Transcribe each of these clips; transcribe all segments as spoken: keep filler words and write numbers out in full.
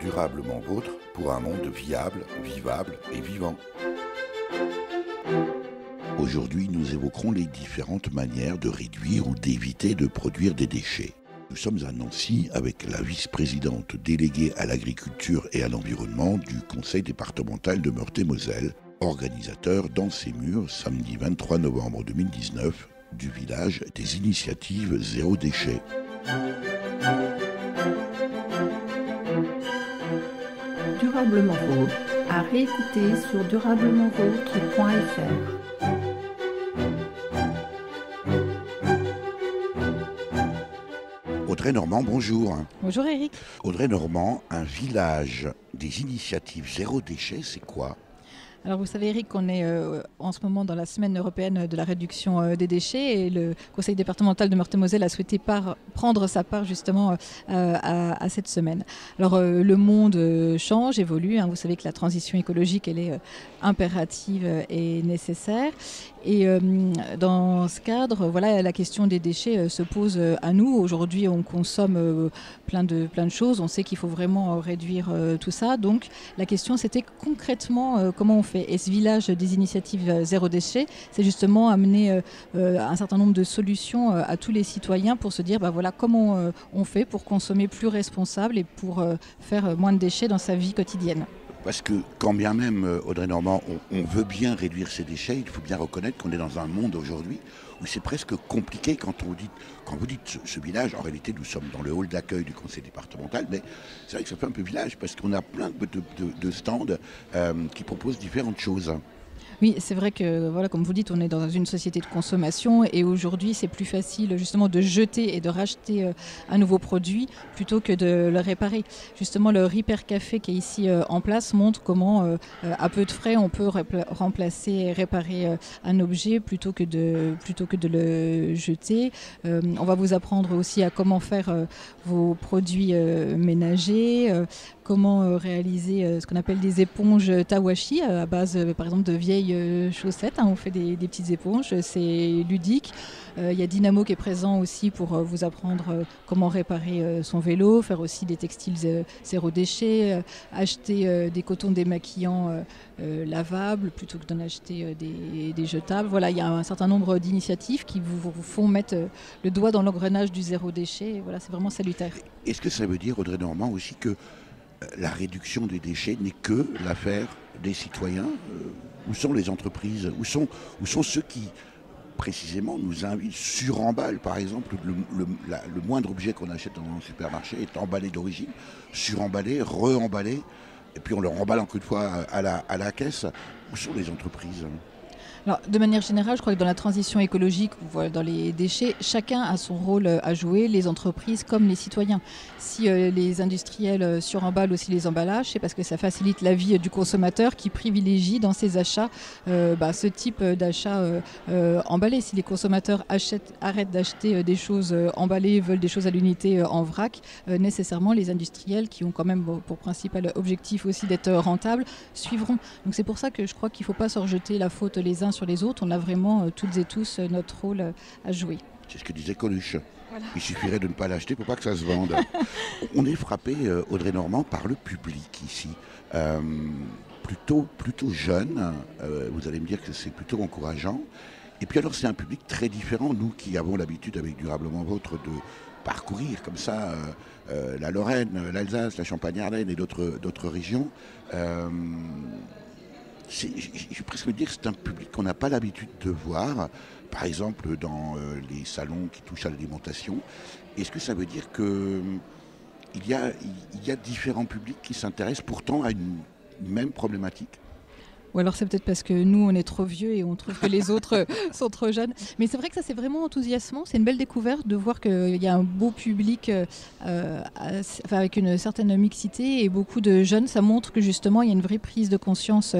Durablement vôtre pour un monde viable, vivable et vivant. Aujourd'hui, nous évoquerons les différentes manières de réduire ou d'éviter de produire des déchets. Nous sommes à Nancy avec la vice-présidente déléguée à l'agriculture et à l'environnement du conseil départemental de Meurthe-et-Moselle, organisateur dans ses murs, samedi vingt-trois novembre deux mille dix-neuf, du village des initiatives Zéro Déchet. Durablement vôtre, à réécouter sur durablement vôtre point f r. Audrey Normand, bonjour. Bonjour Eric. Audrey Normand, un village des initiatives Zéro Déchet, c'est quoi ? Alors vous savez Eric qu'on est euh, en ce moment dans la semaine européenne de la réduction euh, des déchets et le conseil départemental de Meurthe-et-Moselle a souhaité par, prendre sa part justement euh, à, à cette semaine. Alors euh, le monde euh, change, évolue, hein, vous savez que la transition écologique elle est euh, impérative et nécessaire et euh, dans ce cadre voilà, la question des déchets euh, se pose euh, à nous. Aujourd'hui on consomme euh, plein, de, plein de choses, on sait qu'il faut vraiment réduire euh, tout ça, donc la question c'était concrètement euh, comment on fait. Et ce village des initiatives Zéro Déchet, c'est justement amener euh, un certain nombre de solutions euh, à tous les citoyens pour se dire bah voilà, comment euh, on fait pour consommer plus responsable et pour euh, faire moins de déchets dans sa vie quotidienne. Parce que quand bien même, Audrey Normand, on, on veut bien réduire ces déchets, il faut bien reconnaître qu'on est dans un monde aujourd'hui où c'est presque compliqué quand, on dit, quand vous dites ce, ce village. En réalité, nous sommes dans le hall d'accueil du conseil départemental, mais c'est vrai que ça fait un peu village parce qu'on a plein de, de, de stands euh, qui proposent différentes choses. Oui, c'est vrai que, voilà, comme vous dites, on est dans une société de consommation et aujourd'hui, c'est plus facile justement de jeter et de racheter un nouveau produit plutôt que de le réparer. Justement, le Repair Café qui est ici en place montre comment, à peu de frais, on peut remplacer et réparer un objet plutôt que de, plutôt que de le jeter. On va vous apprendre aussi à comment faire vos produits ménagers, comment réaliser ce qu'on appelle des éponges tawashi à base, par exemple, de vieilles chaussettes, hein, on fait des, des petites éponges, c'est ludique. Il euh, y a Dynamo qui est présent aussi pour euh, vous apprendre euh, comment réparer euh, son vélo, faire aussi des textiles euh, zéro déchet, euh, acheter euh, des cotons démaquillants euh, euh, lavables plutôt que d'en acheter euh, des, des jetables. Voilà, il y a un certain nombre d'initiatives qui vous, vous font mettre euh, le doigt dans l'engrenage du zéro déchet. Et voilà, c'est vraiment salutaire. Est-ce que ça veut dire, Audrey Normand, aussi que euh, la réduction des déchets n'est que l'affaire des citoyens ? euh... Où sont les entreprises? Où sont, où sont ceux qui, précisément, nous invitent, suremballent, par exemple, le, le, la, le moindre objet qu'on achète dans un supermarché est emballé d'origine, suremballé, re-emballé, et puis on le remballe encore une fois à la, à la caisse. Où sont les entreprises ? Alors, de manière générale, je crois que dans la transition écologique, dans les déchets, chacun a son rôle à jouer, les entreprises comme les citoyens. Si euh, les industriels suremballent aussi les emballages, c'est parce que ça facilite la vie du consommateur qui privilégie dans ses achats euh, bah, ce type d'achat euh, euh, emballé. Si les consommateurs achètent, arrêtent d'acheter des choses emballées, veulent des choses à l'unité euh, en vrac, euh, nécessairement les industriels qui ont quand même pour principal objectif aussi d'être rentables, suivront. Donc c'est pour ça que je crois qu'il ne faut pas se rejeter la faute les uns sur les autres, on a vraiment euh, toutes et tous euh, notre rôle euh, à jouer. C'est ce que disait Coluche. Voilà. Il suffirait de ne pas l'acheter pour pas que ça se vende. On est frappé, euh, Audrey Normand, par le public ici. Euh, plutôt, plutôt jeune, euh, vous allez me dire que c'est plutôt encourageant. Et puis alors c'est un public très différent, nous qui avons l'habitude avec Durablement Vôtre de parcourir comme ça euh, euh, la Lorraine, l'Alsace, la Champagne-Ardenne et d'autres d'autres régions. Euh, C'est, je vais presque dire que c'est un public qu'on n'a pas l'habitude de voir, par exemple dans euh, les salons qui touchent à l'alimentation. Est-ce que ça veut dire qu'il y a, il y a différents publics qui s'intéressent pourtant à une même problématique ? Ou alors c'est peut-être parce que nous, on est trop vieux et on trouve que les autres sont trop jeunes. Mais c'est vrai que ça, c'est vraiment enthousiasmant. C'est une belle découverte de voir qu'il y a un beau public euh, avec une certaine mixité et beaucoup de jeunes. Ça montre que justement, il y a une vraie prise de conscience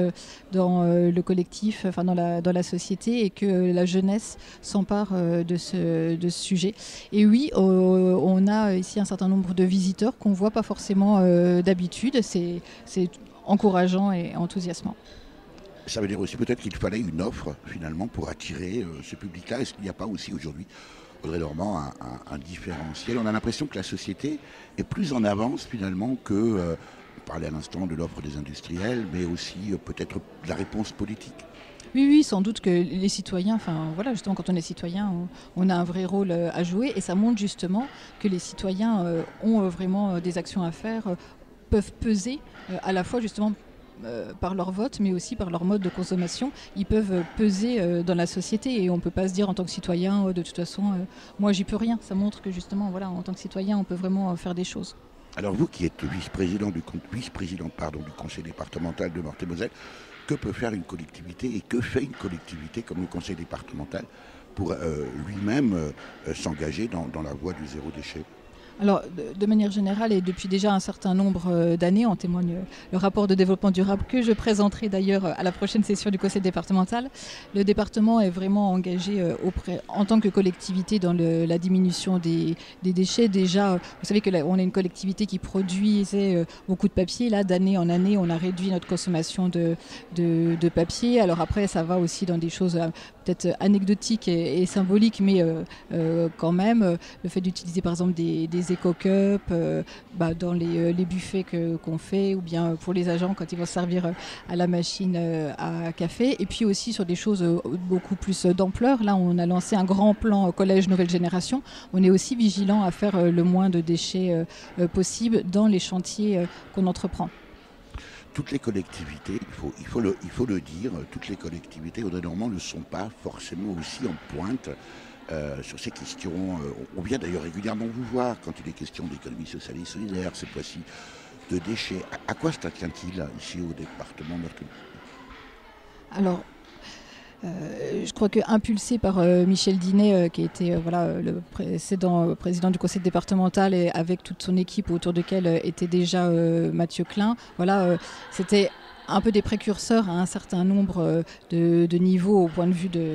dans le collectif, enfin dans la, dans la société et que la jeunesse s'empare de ce, de ce sujet. Et oui, on a ici un certain nombre de visiteurs qu'on ne voit pas forcément d'habitude. C'est, c'est encourageant et enthousiasmant. Ça veut dire aussi peut-être qu'il fallait une offre, finalement, pour attirer euh, ce public-là. Est-ce qu'il n'y a pas aussi aujourd'hui Audrey Normand, un, un, un différentiel. On a l'impression que la société est plus en avance finalement que, euh, on parlait à l'instant de l'offre des industriels, mais aussi euh, peut-être de la réponse politique. Oui, oui, sans doute que les citoyens, enfin voilà, justement quand on est citoyen, on, on a un vrai rôle à jouer et ça montre justement que les citoyens euh, ont vraiment des actions à faire, euh, peuvent peser euh, à la fois justement Euh, par leur vote, mais aussi par leur mode de consommation, ils peuvent peser euh, dans la société et on ne peut pas se dire en tant que citoyen, euh, de toute façon, euh, moi j'y peux rien. Ça montre que justement, voilà, en tant que citoyen, on peut vraiment euh, faire des choses. Alors vous qui êtes vice-président du, vice-président, pardon, du conseil départemental de Meurthe-et-Moselle, que peut faire une collectivité et que fait une collectivité comme le conseil départemental pour euh, lui-même euh, s'engager dans, dans la voie du zéro déchet ? Alors, de manière générale, et depuis déjà un certain nombre d'années, en témoigne le rapport de développement durable que je présenterai d'ailleurs à la prochaine session du conseil départemental. Le département est vraiment engagé auprès, en tant que collectivité dans le, la diminution des, des déchets. Déjà, vous savez qu'on est une collectivité qui produisait beaucoup de papier. Là, d'année en année, on a réduit notre consommation de, de, de papier. Alors après, ça va aussi dans des choses peut-être anecdotiques et, et symboliques, mais euh, euh, quand même, le fait d'utiliser par exemple des, des éco-cups euh, bah, dans les, euh, les buffets que, qu'on fait ou bien pour les agents quand ils vont servir à la machine euh, à café et puis aussi sur des choses euh, beaucoup plus d'ampleur. Là on a lancé un grand plan euh, collège nouvelle génération. On est aussi vigilant à faire euh, le moins de déchets euh, euh, possible dans les chantiers euh, qu'on entreprend. Toutes les collectivités, il faut, il, faut le, il faut le dire, toutes les collectivités Audrey Normand ne sont pas forcément aussi en pointe Euh, sur ces questions. Euh, on vient d'ailleurs régulièrement vous voir quand il est question d'économie sociale et solidaire, cette fois-ci de déchets. À, à quoi se tient-il ici au département Meurthe-et-Moselle? Alors, Euh, je crois que impulsé par euh, Michel Dinet, euh, qui était euh, voilà, euh, le précédent euh, président du conseil départemental et avec toute son équipe autour de laquelle euh, était déjà euh, Mathieu Klein, voilà, euh, c'était un peu des précurseurs à un certain nombre euh, de, de niveaux au point de vue de,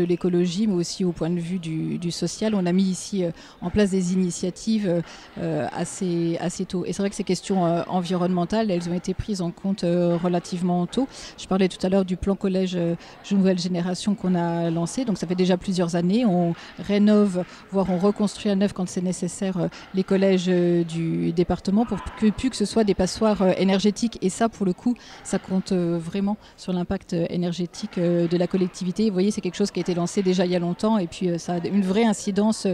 de l'écologie, mais aussi au point de vue du, du social. On a mis ici euh, en place des initiatives euh, assez, assez tôt. Et c'est vrai que ces questions euh, environnementales, elles ont été prises en compte euh, relativement tôt. Je parlais tout à l'heure du plan collège euh, Nouvelle Génération qu'on a lancé, donc ça fait déjà plusieurs années, on rénove, voire on reconstruit à neuf quand c'est nécessaire les collèges du département pour que plus que ce soit des passoires énergétiques et ça pour le coup ça compte vraiment sur l'impact énergétique de la collectivité. Vous voyez, c'est quelque chose qui a été lancé déjà il y a longtemps et puis ça a une vraie incidence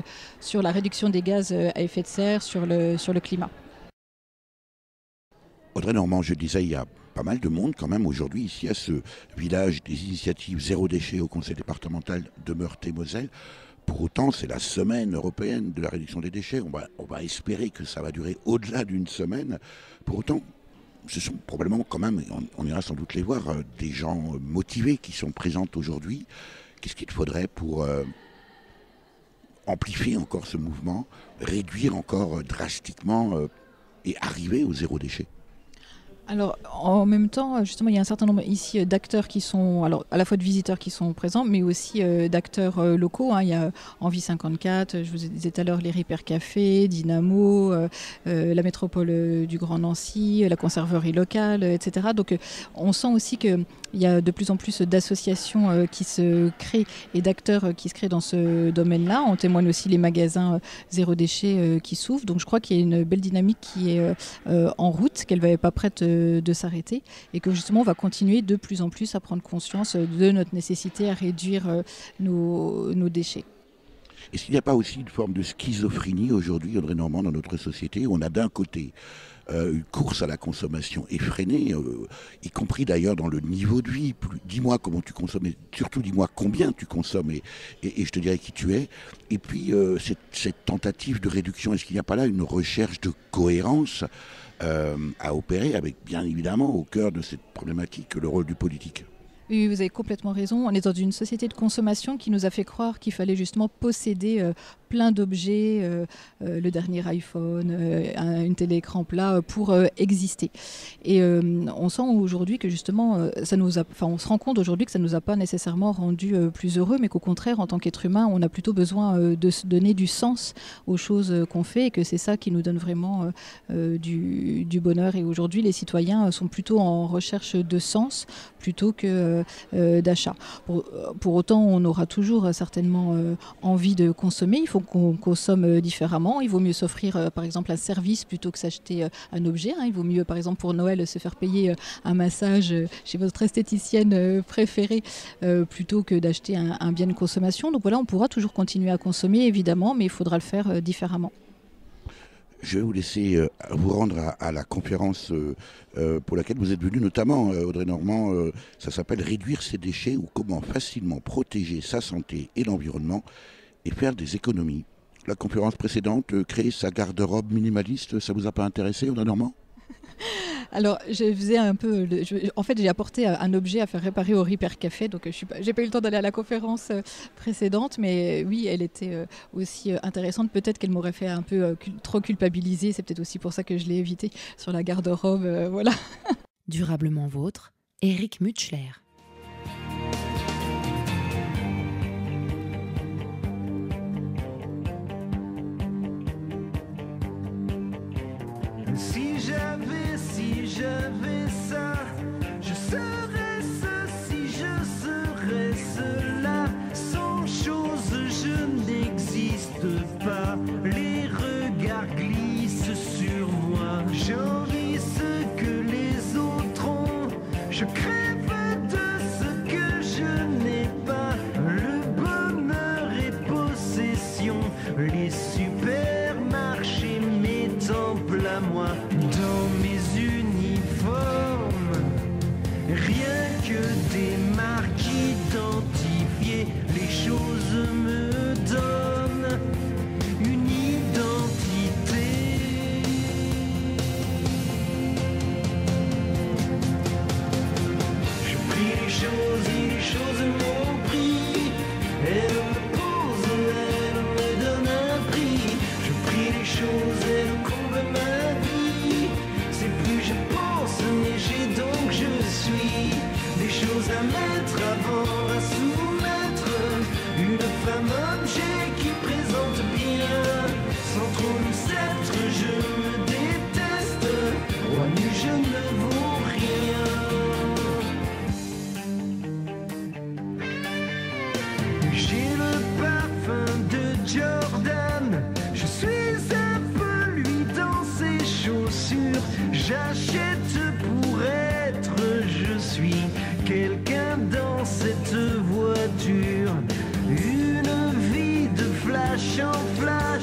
sur la réduction des gaz à effet de serre, sur le, sur le climat. Audrey Normand, je disais, il y a pas mal de monde quand même aujourd'hui ici à ce village des initiatives Zéro Déchet au conseil départemental de Meurthe-et-Moselle. Pour autant, c'est la semaine européenne de la réduction des déchets. On va, on va espérer que ça va durer au-delà d'une semaine. Pour autant, ce sont probablement quand même, on, on ira sans doute les voir, des gens motivés qui sont présents aujourd'hui. Qu'est-ce qu'il faudrait pour euh, amplifier encore ce mouvement, réduire encore euh, drastiquement euh, et arriver au zéro déchet ? Alors, en même temps, justement, il y a un certain nombre ici d'acteurs qui sont, alors à la fois de visiteurs qui sont présents, mais aussi euh, d'acteurs euh, locaux. Hein. Il y a Envie cinquante-quatre, je vous disais tout à l'heure, les Repair Café, Dynamo, euh, euh, la métropole euh, du Grand Nancy, euh, la conserverie locale, euh, et cetera. Donc, euh, on sent aussi qu'il y a de plus en plus d'associations euh, qui se créent et d'acteurs euh, qui se créent dans ce domaine-là. On témoigne aussi les magasins euh, Zéro Déchet euh, qui s'ouvrent. Donc, je crois qu'il y a une belle dynamique qui est euh, euh, en route, qu'elle ne va pas prête euh, de s'arrêter et que justement on va continuer de plus en plus à prendre conscience de notre nécessité à réduire nos, nos déchets. Est-ce qu'il n'y a pas aussi une forme de schizophrénie aujourd'hui, Audrey Normand, dans notre société où on a d'un côté euh, une course à la consommation effrénée, euh, y compris d'ailleurs dans le niveau de vie. Dis-moi comment tu consommes, et surtout dis-moi combien tu consommes et, et, et je te dirai qui tu es. Et puis euh, cette, cette tentative de réduction, est-ce qu'il n'y a pas là une recherche de cohérence Euh, à opérer avec, bien évidemment, au cœur de cette problématique, le rôle du politique? Oui, vous avez complètement raison. On est dans une société de consommation qui nous a fait croire qu'il fallait justement posséder euh, plein d'objets, euh, euh, le dernier iPhone, euh, une télé écran plat, pour euh, exister. Et euh, on sent aujourd'hui que justement, euh, ça nous a, enfin, on se rend compte aujourd'hui que ça ne nous a pas nécessairement rendu euh, plus heureux, mais qu'au contraire, en tant qu'être humain, on a plutôt besoin euh, de se donner du sens aux choses euh, qu'on fait et que c'est ça qui nous donne vraiment euh, du, du bonheur. Et aujourd'hui, les citoyens sont plutôt en recherche de sens plutôt que euh, Euh, d'achat. Pour, pour autant, on aura toujours euh, certainement euh, envie de consommer. Il faut faut qu'on consomme différemment. Il vaut mieux s'offrir par exemple un service plutôt que s'acheter un objet. Il vaut mieux par exemple pour Noël se faire payer un massage chez votre esthéticienne préférée plutôt que d'acheter un, un bien de consommation. Donc voilà, on pourra toujours continuer à consommer évidemment, mais il faudra le faire différemment. Je vais vous laisser euh, vous rendre à, à la conférence euh, euh, pour laquelle vous êtes venue, notamment euh, Audrey Normand. Euh, ça s'appelle « Réduire ses déchets ou comment facilement protéger sa santé et l'environnement et faire des économies ». La conférence précédente, euh, créer sa garde-robe minimaliste, ça ne vous a pas intéressé, Audrey Normand ? Alors, je faisais un peu. Le, je, en fait, j'ai apporté un objet à faire réparer au Repair Café. Donc, je n'ai pas eu le temps d'aller à la conférence précédente. Mais oui, elle était aussi intéressante. Peut-être qu'elle m'aurait fait un peu cul, trop culpabiliser. C'est peut-être aussi pour ça que je l'ai évité sur la garde-robe. Euh, voilà. Durablement vôtre, Eric Mutschler. Si j'avais. Si j'avais ça, je serais ceci, je serais cela. Sans chose, je n'existe pas. Les regards glissent sur moi. J'envie ce que les autres ont. Je crève de ce que je n'ai pas. Le bonheur est possession. Les supermarchés m'étamplent à moi. Dans mes rien que des marques identifiées, les choses me donnent une identité. Je prie les choses et les choses m'ont pris. Elles me posent, elles me donnent un prix. Je prie les choses, elles comblent ma vie. C'est plus je pense, mais j'ai donc je suis. Des choses à mettre avant, à soumettre. Une femme objet qui présente bien. Sans trône sceptre, je me déteste. Roi nu, je ne vaux rien. J'ai le parfum de Jordan. Je suis un peu lui dans ses chaussures. J'achète pour elle. Je suis quelqu'un dans cette voiture. Une vie de flash en flash.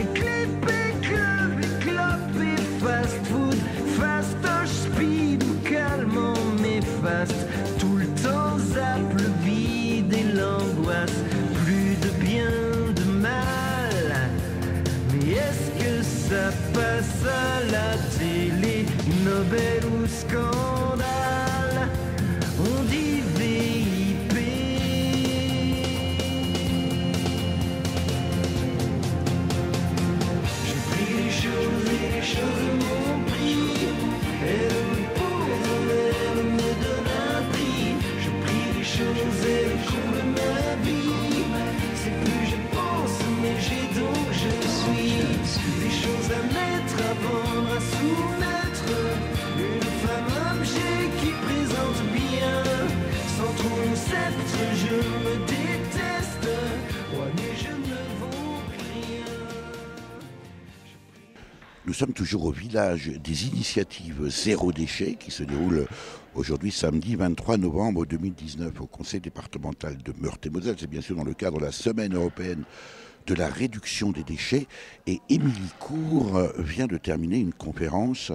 Et clip et club et clop et fast food. Fastoche, speed ou calmant mais fast. Tout le temps zappe le vide et l'angoisse. Plus de bien, de mal. Mais est-ce que ça passe à la télé? Nobel ou scandale? On dit V I P. J'ai pris les choses et les choses m'ont pris. Elles me posent, elles me donnent un prix. Je pris les choses, elles comblent ma vie. C'est plus je pense, mais j'ai donc je suis. Des choses à mettre avant, à soumettre. Une femme objet qui présente bien. Sans ton sceptre, je me déteste. Ouais, mais je ne vaux rien. Nous sommes toujours au village des initiatives Zéro Déchet qui se déroule aujourd'hui samedi vingt-trois novembre deux mille dix-neuf au conseil départemental de Meurthe-et-Moselle. C'est bien sûr dans le cadre de la semaine européenne de la réduction des déchets. Et Émilie Cour vient de terminer une conférence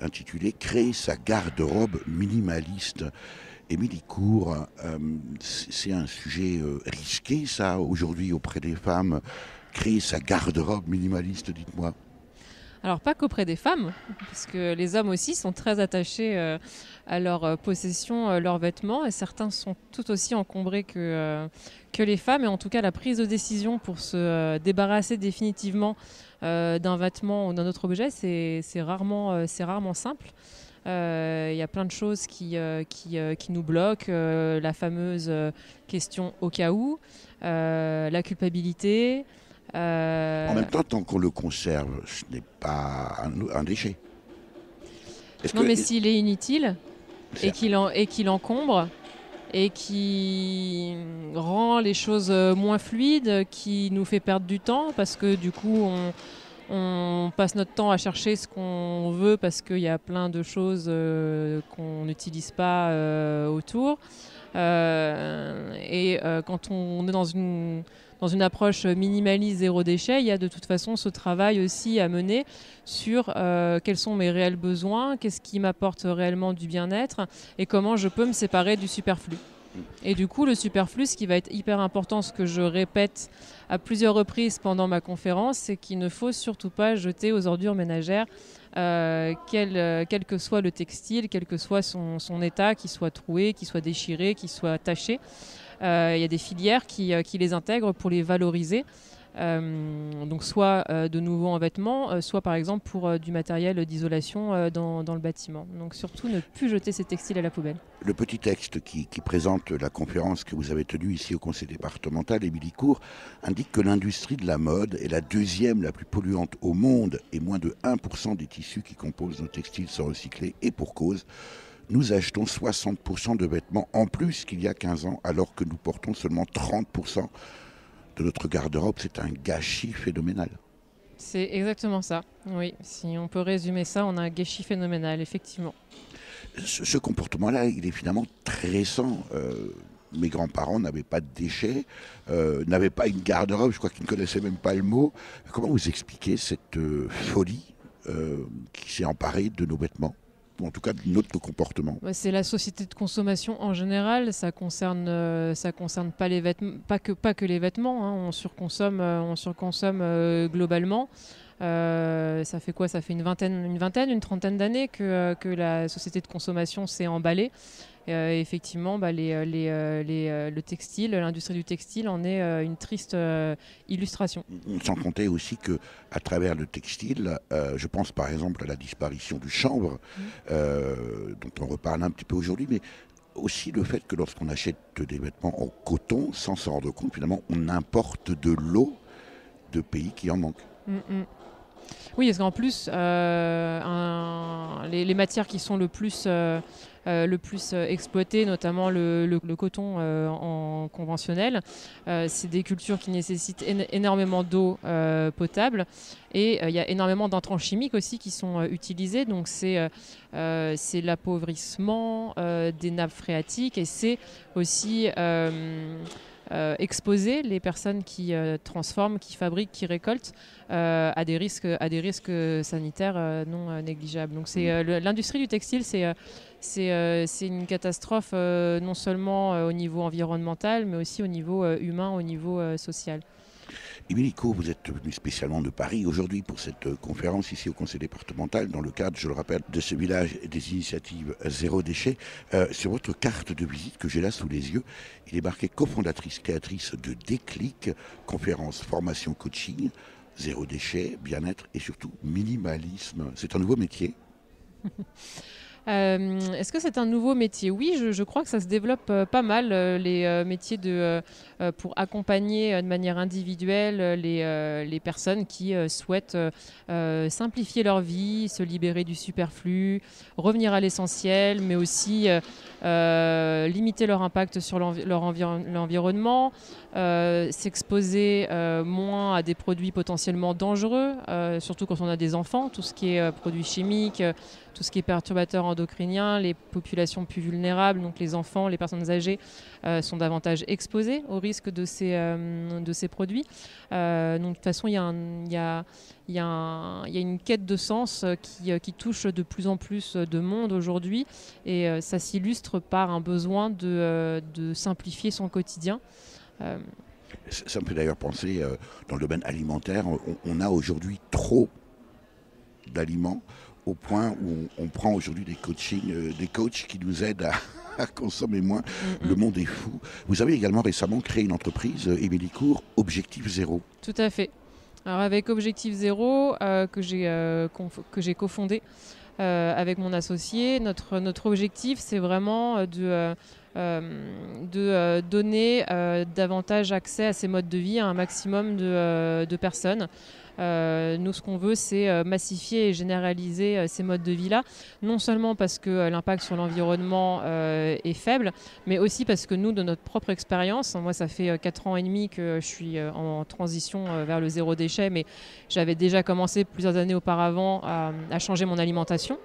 intitulée « Créer sa garde-robe minimaliste ». Émilie Cour, euh, c'est un sujet euh, risqué, ça, aujourd'hui, auprès des femmes. Créer sa garde-robe minimaliste, dites-moi. Alors, pas qu'auprès des femmes, parce que les hommes aussi sont très attachés euh, à leur possession, euh, leurs vêtements, et certains sont tout aussi encombrés que, euh, que les femmes. Et en tout cas, la prise de décision pour se euh, débarrasser définitivement euh, d'un vêtement ou d'un autre objet, c'est rarement, euh, c'est rarement simple. Il euh, y a plein de choses qui, euh, qui, euh, qui nous bloquent, euh, la fameuse euh, question au cas où, euh, la culpabilité. Euh... En même temps, tant qu'on le conserve, ce n'est pas un, un déchet. Est-ce non, que... mais s'il est inutile et qu'il en, et qu'il encombre et qui rend les choses moins fluides, qui nous fait perdre du temps parce que du coup on, on passe notre temps à chercher ce qu'on veut parce qu'il y a plein de choses euh, qu'on n'utilise pas euh, autour. Euh, et euh, quand on est dans une, dans une approche minimaliste zéro déchet, il y a de toute façon ce travail aussi à mener sur euh, quels sont mes réels besoins, qu'est-ce qui m'apporte réellement du bien-être et comment je peux me séparer du superflu. Et du coup, le superflu, ce qui va être hyper important, ce que je répète à plusieurs reprises pendant ma conférence, c'est qu'il ne faut surtout pas jeter aux ordures ménagères, euh, quel, euh, quel que soit le textile, quel que soit son, son état, qu'il soit troué, qu'il soit déchiré, qu'il soit taché. Euh, il y a des filières qui, euh, qui les intègrent pour les valoriser. Euh, donc soit euh, de nouveau en vêtements, euh, soit par exemple pour euh, du matériel d'isolation euh, dans, dans le bâtiment. Donc surtout ne plus jeter ces textiles à la poubelle. Le petit texte qui, qui présente la conférence que vous avez tenue ici au conseil départemental, Émilie Cour, indique que l'industrie de la mode est la deuxième la plus polluante au monde et moins de un pour cent des tissus qui composent nos textiles sont recyclés et pour cause. Nous achetons soixante pour cent de vêtements en plus qu'il y a quinze ans alors que nous portons seulement trente pour cent de notre garde-robe, c'est un gâchis phénoménal. C'est exactement ça, oui. Si on peut résumer ça, on a un gâchis phénoménal, effectivement. Ce, ce comportement-là, il est finalement très récent. Euh, mes grands-parents n'avaient pas de déchets, euh, n'avaient pas une garde-robe, je crois qu'ils ne connaissaient même pas le mot. Comment vous expliquez cette euh, folie euh, qui s'est emparée de nos vêtements ? Ou en tout cas de notre comportement. C'est la société de consommation en général, ça concerne, ça concerne pas les vêtements, pas que, pas que les vêtements, hein. On surconsomme, on surconsomme euh, globalement. Euh, ça fait quoi? Ça fait une vingtaine, une vingtaine, une trentaine d'années que, euh, que la société de consommation s'est emballée. Euh, effectivement, bah, les, les, euh, les, euh, le textile, l'industrie du textile en est euh, une triste euh, illustration. Sans compter aussi qu'à travers le textile, euh, je pense par exemple à la disparition du chanvre, mmh. euh, dont on reparle un petit peu aujourd'hui, mais aussi le fait que lorsqu'on achète des vêtements en coton, sans s'en rendre compte, finalement, on importe de l'eau de pays qui en manquent. Mmh, mmh. Oui, parce qu'en plus, euh, un, les, les matières qui sont le plus, euh, euh, le plus exploitées, notamment le, le, le coton euh, en conventionnel, euh, c'est des cultures qui nécessitent énormément d'eau euh, potable et il euh, y a énormément d'intrants chimiques aussi qui sont euh, utilisés. Donc c'est euh, c'est l'appauvrissement euh, des nappes phréatiques et c'est aussi... Euh, Euh, exposer les personnes qui euh, transforment, qui fabriquent, qui récoltent euh, à des risques, à des risques sanitaires euh, non euh, négligeables. Donc c'est euh, l'industrie du textile, c'est euh, c'est euh, c'est une catastrophe euh, non seulement euh, au niveau environnemental, mais aussi au niveau euh, humain, au niveau euh, social. Émilie Cour, vous êtes venue spécialement de Paris aujourd'hui pour cette conférence ici au conseil départemental dans le cadre, je le rappelle, de ce village et des initiatives Zéro Déchet. Euh, sur votre carte de visite que j'ai là sous les yeux, il est marqué cofondatrice, créatrice de Déclic, conférence, formation, coaching, zéro déchet, bien-être et surtout minimalisme. C'est un nouveau métier. Euh, Est-ce que c'est un nouveau métier? Oui, je, je crois que ça se développe euh, pas mal, euh, les euh, métiers de, euh, pour accompagner euh, de manière individuelle euh, les, euh, les personnes qui euh, souhaitent euh, simplifier leur vie, se libérer du superflu, revenir à l'essentiel, mais aussi euh, euh, limiter leur impact sur l'environnement, euh, s'exposer euh, moins à des produits potentiellement dangereux, euh, surtout quand on a des enfants, tout ce qui est euh, produits chimiques, euh, tout ce qui est perturbateurs endocriniens, les populations plus vulnérables, donc les enfants, les personnes âgées, euh, sont davantage exposées au risque de ces, euh, de ces produits. Euh, donc de toute façon, il y a un, y a, y a un, y a une quête de sens qui, qui touche de plus en plus de monde aujourd'hui et euh, ça s'illustre par un besoin de, euh, de simplifier son quotidien. Euh... Ça me fait d'ailleurs penser, euh, dans le domaine alimentaire, on, on a aujourd'hui trop d'aliments au point où on, on prend aujourd'hui des coachings, euh, des coachs qui nous aident à, à consommer moins. Mm-hmm. Le monde est fou. Vous avez également récemment créé une entreprise, Émilie Cour, Objectif Zéro. Tout à fait. Alors avec Objectif Zéro, euh, que j'ai euh, cofondé euh, avec mon associé, notre, notre objectif, c'est vraiment de... Euh, euh, de euh, donner euh, davantage accès à ces modes de vie à un maximum de, euh, de personnes. Euh, nous, ce qu'on veut, c'est massifier et généraliser euh, ces modes de vie-là, non seulement parce que euh, l'impact sur l'environnement euh, est faible, mais aussi parce que nous, de notre propre expérience, moi ça fait euh, quatre ans et demi que je suis euh, en transition euh, vers le zéro déchet, mais j'avais déjà commencé plusieurs années auparavant à, à changer mon alimentation.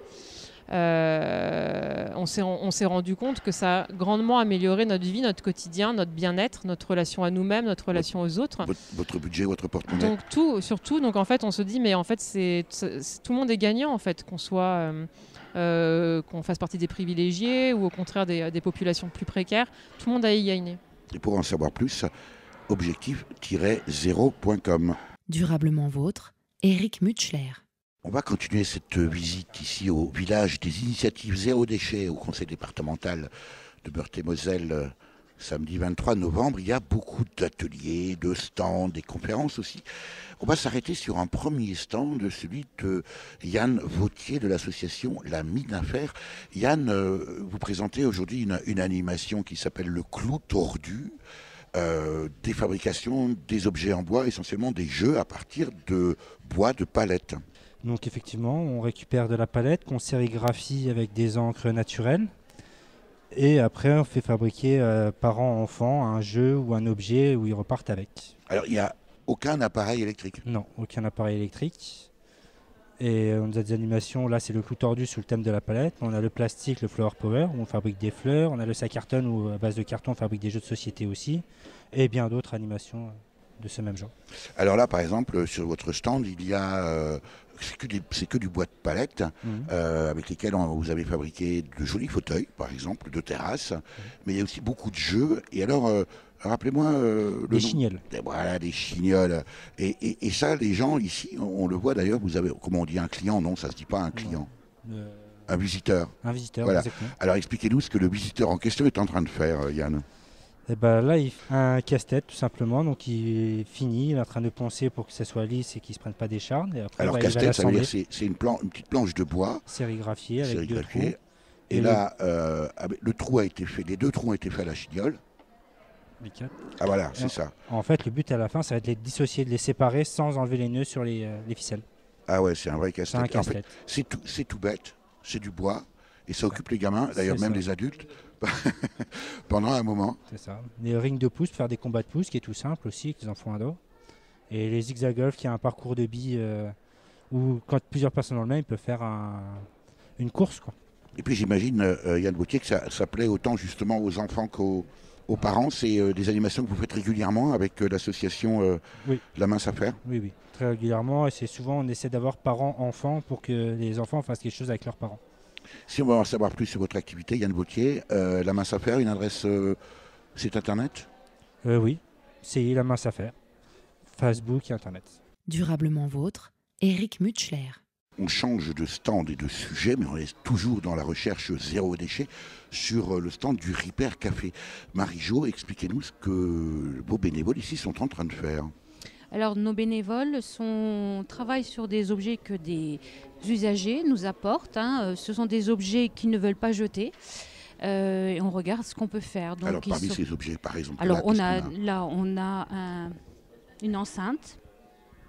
Euh, on s'est on s'est rendu compte que ça a grandement amélioré notre vie, notre quotidien, notre bien-être, notre relation à nous-mêmes, notre relation aux autres. Votre, votre budget, votre porte-monnaie. Donc tout, surtout, donc en fait, on se dit mais en fait, c'est tout le monde est gagnant en fait, qu'on soit euh, euh, qu'on fasse partie des privilégiés ou au contraire des, des populations plus précaires, tout le monde a y gagné. Et pour en savoir plus, objectif tiret zéro point com. Durablement vôtre, Eric Mutschler. On va continuer cette visite ici au village des initiatives Zéro Déchet au conseil départemental de Meurthe-et-Moselle. Samedi vingt-trois novembre, il y a beaucoup d'ateliers, de stands, des conférences aussi. On va s'arrêter sur un premier stand, celui de Yann Vautier de l'association La Mince Faire. Yann, vous présentez aujourd'hui une, une animation qui s'appelle le clou tordu. Euh, des fabrications des objets en bois, essentiellement des jeux à partir de bois de palette. Donc effectivement, on récupère de la palette qu'on sérigraphie avec des encres naturelles et après on fait fabriquer euh, parents-enfants un jeu ou un objet où ils repartent avec. Alors il n'y a aucun appareil électrique? Non, aucun appareil électrique. Et on a des animations, là c'est le clou tordu sous le thème de la palette, on a le plastique, le flower power où on fabrique des fleurs, on a le sac carton où à base de carton on fabrique des jeux de société aussi, et bien d'autres animations de ce même genre. Alors là par exemple sur votre stand il y a, euh, c'est que, que du bois de palette, mmh. euh, avec lesquels on, vous avez fabriqué de jolis fauteuils par exemple, de terrasses, mmh. mais il y a aussi beaucoup de jeux, et alors... Euh, rappelez-moi euh, le des nom. Chignoles. Et voilà, des chignoles. Et, et, et ça, les gens ici, on, on le voit d'ailleurs, vous avez, comment on dit, un client, non, ça ne se dit pas un client. Euh... Un visiteur. Un visiteur, voilà. Exactement. Alors expliquez-nous ce que le visiteur en question est en train de faire, euh, Yann. Et ben là, il fait un casse-tête tout simplement, donc il finit, il est en train de poncer pour que ça soit lisse et qu'il ne se prenne pas des charnes. Et après, alors bah, casse-tête, ça veut dire c'est une, plan une petite planche de bois. Sérigraphiée avec deux trous. Et, et là, le... Euh, le trou a été fait, les deux trous ont été faits à la chignole. Ah voilà, c'est ça. En fait, le but à la fin, ça va être de les dissocier, de les séparer sans enlever les nœuds sur les, euh, les ficelles. Ah ouais, c'est un vrai casse-tête. C'est en fait, tout, tout bête, c'est du bois, et ça occupe les gamins, d'ailleurs même ça. les adultes, pendant un moment. C'est ça. Les rings de pouce, faire des combats de pouce, qui est tout simple aussi, qu'ils en font un dos. Et les zigzag-golf, qui a un parcours de billes, euh, où quand plusieurs personnes dans le même, ils peuvent faire un, une course. Quoi. Et puis j'imagine, euh, Yann Vautier, que ça, ça plaît autant justement aux enfants qu'aux... Aux parents, c'est euh, des animations que vous faites régulièrement avec euh, l'association euh, oui. La Mince Faire. Oui, oui, très régulièrement. Et c'est souvent, on essaie d'avoir parents-enfants pour que les enfants fassent quelque chose avec leurs parents. Si on veut en savoir plus sur votre activité, Yann Vautier, euh, La Mince Faire, une adresse euh, site internet euh, Oui, c'est La Mince Faire, Facebook et internet. Durablement vôtre, Eric Mutschler. On change de stand et de sujet, mais on est toujours dans la recherche zéro déchet sur le stand du Repair Café. Marie-Jo, expliquez-nous ce que vos bénévoles ici sont en train de faire. Alors, nos bénévoles sont, travaillent sur des objets que des usagers nous apportent. Hein. Ce sont des objets qu'ils ne veulent pas jeter. Euh, et on regarde ce qu'on peut faire. Donc, alors, parmi sont... ces objets, par exemple, alors, là, on a, on a là, on a un, une enceinte.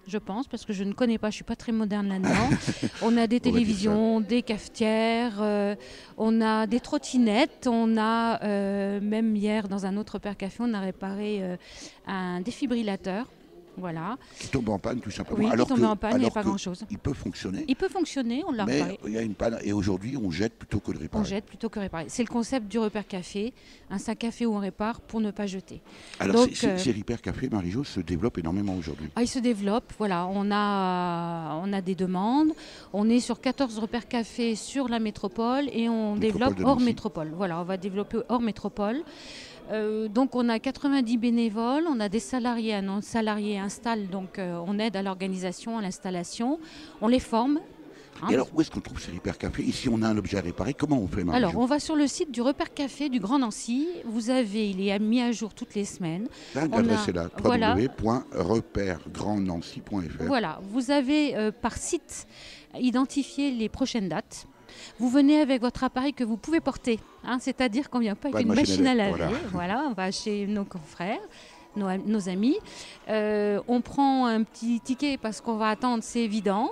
Je pense, parce que je ne connais pas, je ne suis pas très moderne là-dedans. On a des télévisions, des cafetières, euh, on a des trottinettes, on a, euh, même hier, dans un autre Repair Café, on a réparé euh, un défibrillateur. Voilà. Qui tombe en panne, tout simplement. Oui, alors qui tombe que, en panne, il n'y a pas grand-chose. Il peut fonctionner. Il peut fonctionner, on l'a réparé. Mais il y a une panne, et aujourd'hui, on jette plutôt que de réparer. On jette plutôt que réparer. C'est le concept du Repair Café, un sac café où on répare pour ne pas jeter. Alors, donc, euh, ces Repair Café, Marie-Jo, se développent énormément aujourd'hui. Ah, ils se développent, voilà. On a, on a des demandes. On est sur quatorze Repair Café sur la métropole et on métropole développe hors métropole. Voilà, on va développer hors métropole. Euh, donc on a quatre-vingt-dix bénévoles, on a des salariés, un non-salarié installe, donc euh, on aide à l'organisation, à l'installation, on les forme. Hein. Et alors où est-ce qu'on trouve ces Repair Café? Ici on a un objet à réparer, comment on fait? Alors on va sur le site du Repair Café du Grand Nancy, vous avez, il est mis à jour toutes les semaines. L'adresse est là, www point repair grand nancy point fr. Voilà, vous avez euh, par site identifié les prochaines dates. vous venez avec votre appareil que vous pouvez porter. Hein, c'est-à-dire qu'on ne vient pas, pas avec une machine à laver. Voilà. Voilà, on va chez nos confrères, nos, nos amis. Euh, on prend un petit ticket parce qu'on va attendre, c'est évident.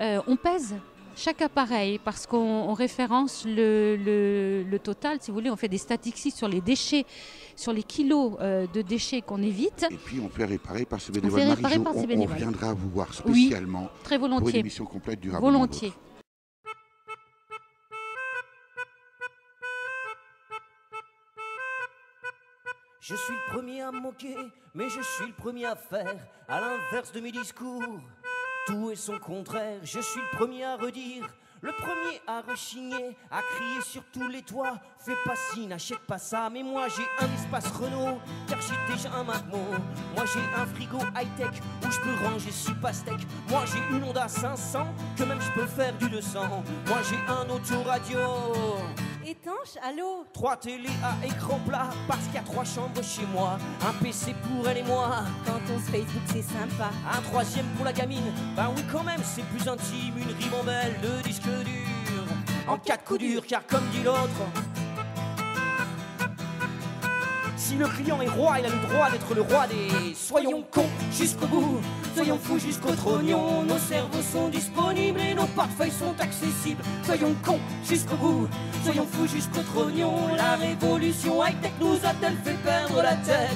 Euh, on pèse chaque appareil parce qu'on référence le, le, le total. Si vous voulez, on fait des statistiques sur les déchets, sur les kilos euh, de déchets qu'on évite. Et puis on fait réparer par ce bénévole. On, Marie-Jo, par on, ces bénévoles. On viendra vous voir spécialement, oui, très volontiers, pour une émission complète Durablement volontiers. Vôtre. Je suis le premier à me moquer, mais je suis le premier à faire, à l'inverse de mes discours, tout est son contraire. Je suis le premier à redire, le premier à rechigner, à crier sur tous les toits, fais pas ci, n'achète pas ça. Mais moi j'ai un espace Renault, car j'ai déjà un McMo. Moi j'ai un frigo high-tech, où je peux ranger sous pastèque. Moi j'ai une Honda cinq cents, que même je peux faire du deux cents. Moi j'ai un autoradio étanche, allô. Trois télés à écran plat, parce qu'il y a trois chambres chez moi. Un P C pour elle et moi. Quand on se Facebook, c'est sympa. Un troisième pour la gamine, ben oui quand même, c'est plus intime. Une ribambelle de disque dur, en quatre coups durs, car comme dit l'autre, si le client est roi, il a le droit d'être le roi des... Soyons cons jusqu'au bout, soyons fous jusqu'au trognon. Nos cerveaux sont disponibles et nos portefeuilles sont accessibles. Soyons cons jusqu'au bout, soyons fous jusqu'au trognon. La révolution high-tech nous a-t-elle fait perdre la tête?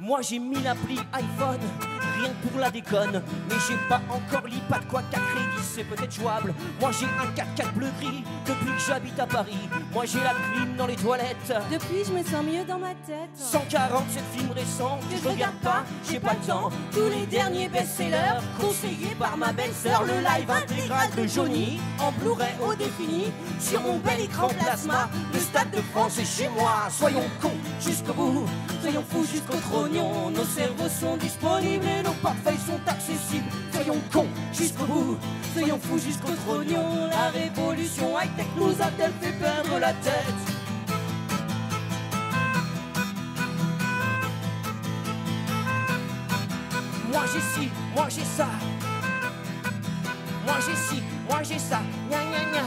Moi j'ai mis l'appli iPhone, rien que pour la déconne, mais j'ai pas encore l'iPad, quoi qu'à crédit c'est peut-être jouable. Moi j'ai un quatre quatre bleu gris, depuis que j'habite à Paris. Moi j'ai la clim dans les toilettes, depuis je me sens mieux dans ma tête. Cent quarante-sept films récents que je regarde pas, j'ai pas le temps. Tous les derniers best-sellers conseillés par ma belle-sœur. Le live intégral de Johnny en Blu-ray haut défini, sur mon bel écran plasma. Le Stade de France est chez moi. Soyons cons jusqu'au bout, soyons fous jusqu'au trognon. Nos cerveaux sont disponibles et nos portefeuilles sont accessibles. Soyons cons jusqu'au bout, soyons fous jusqu'au trognon. La révolution high-tech nous a-t-elle fait perdre la tête? Moi j'ai ci, moi j'ai ça. Moi j'ai ci, moi j'ai ça. Gna gna gna.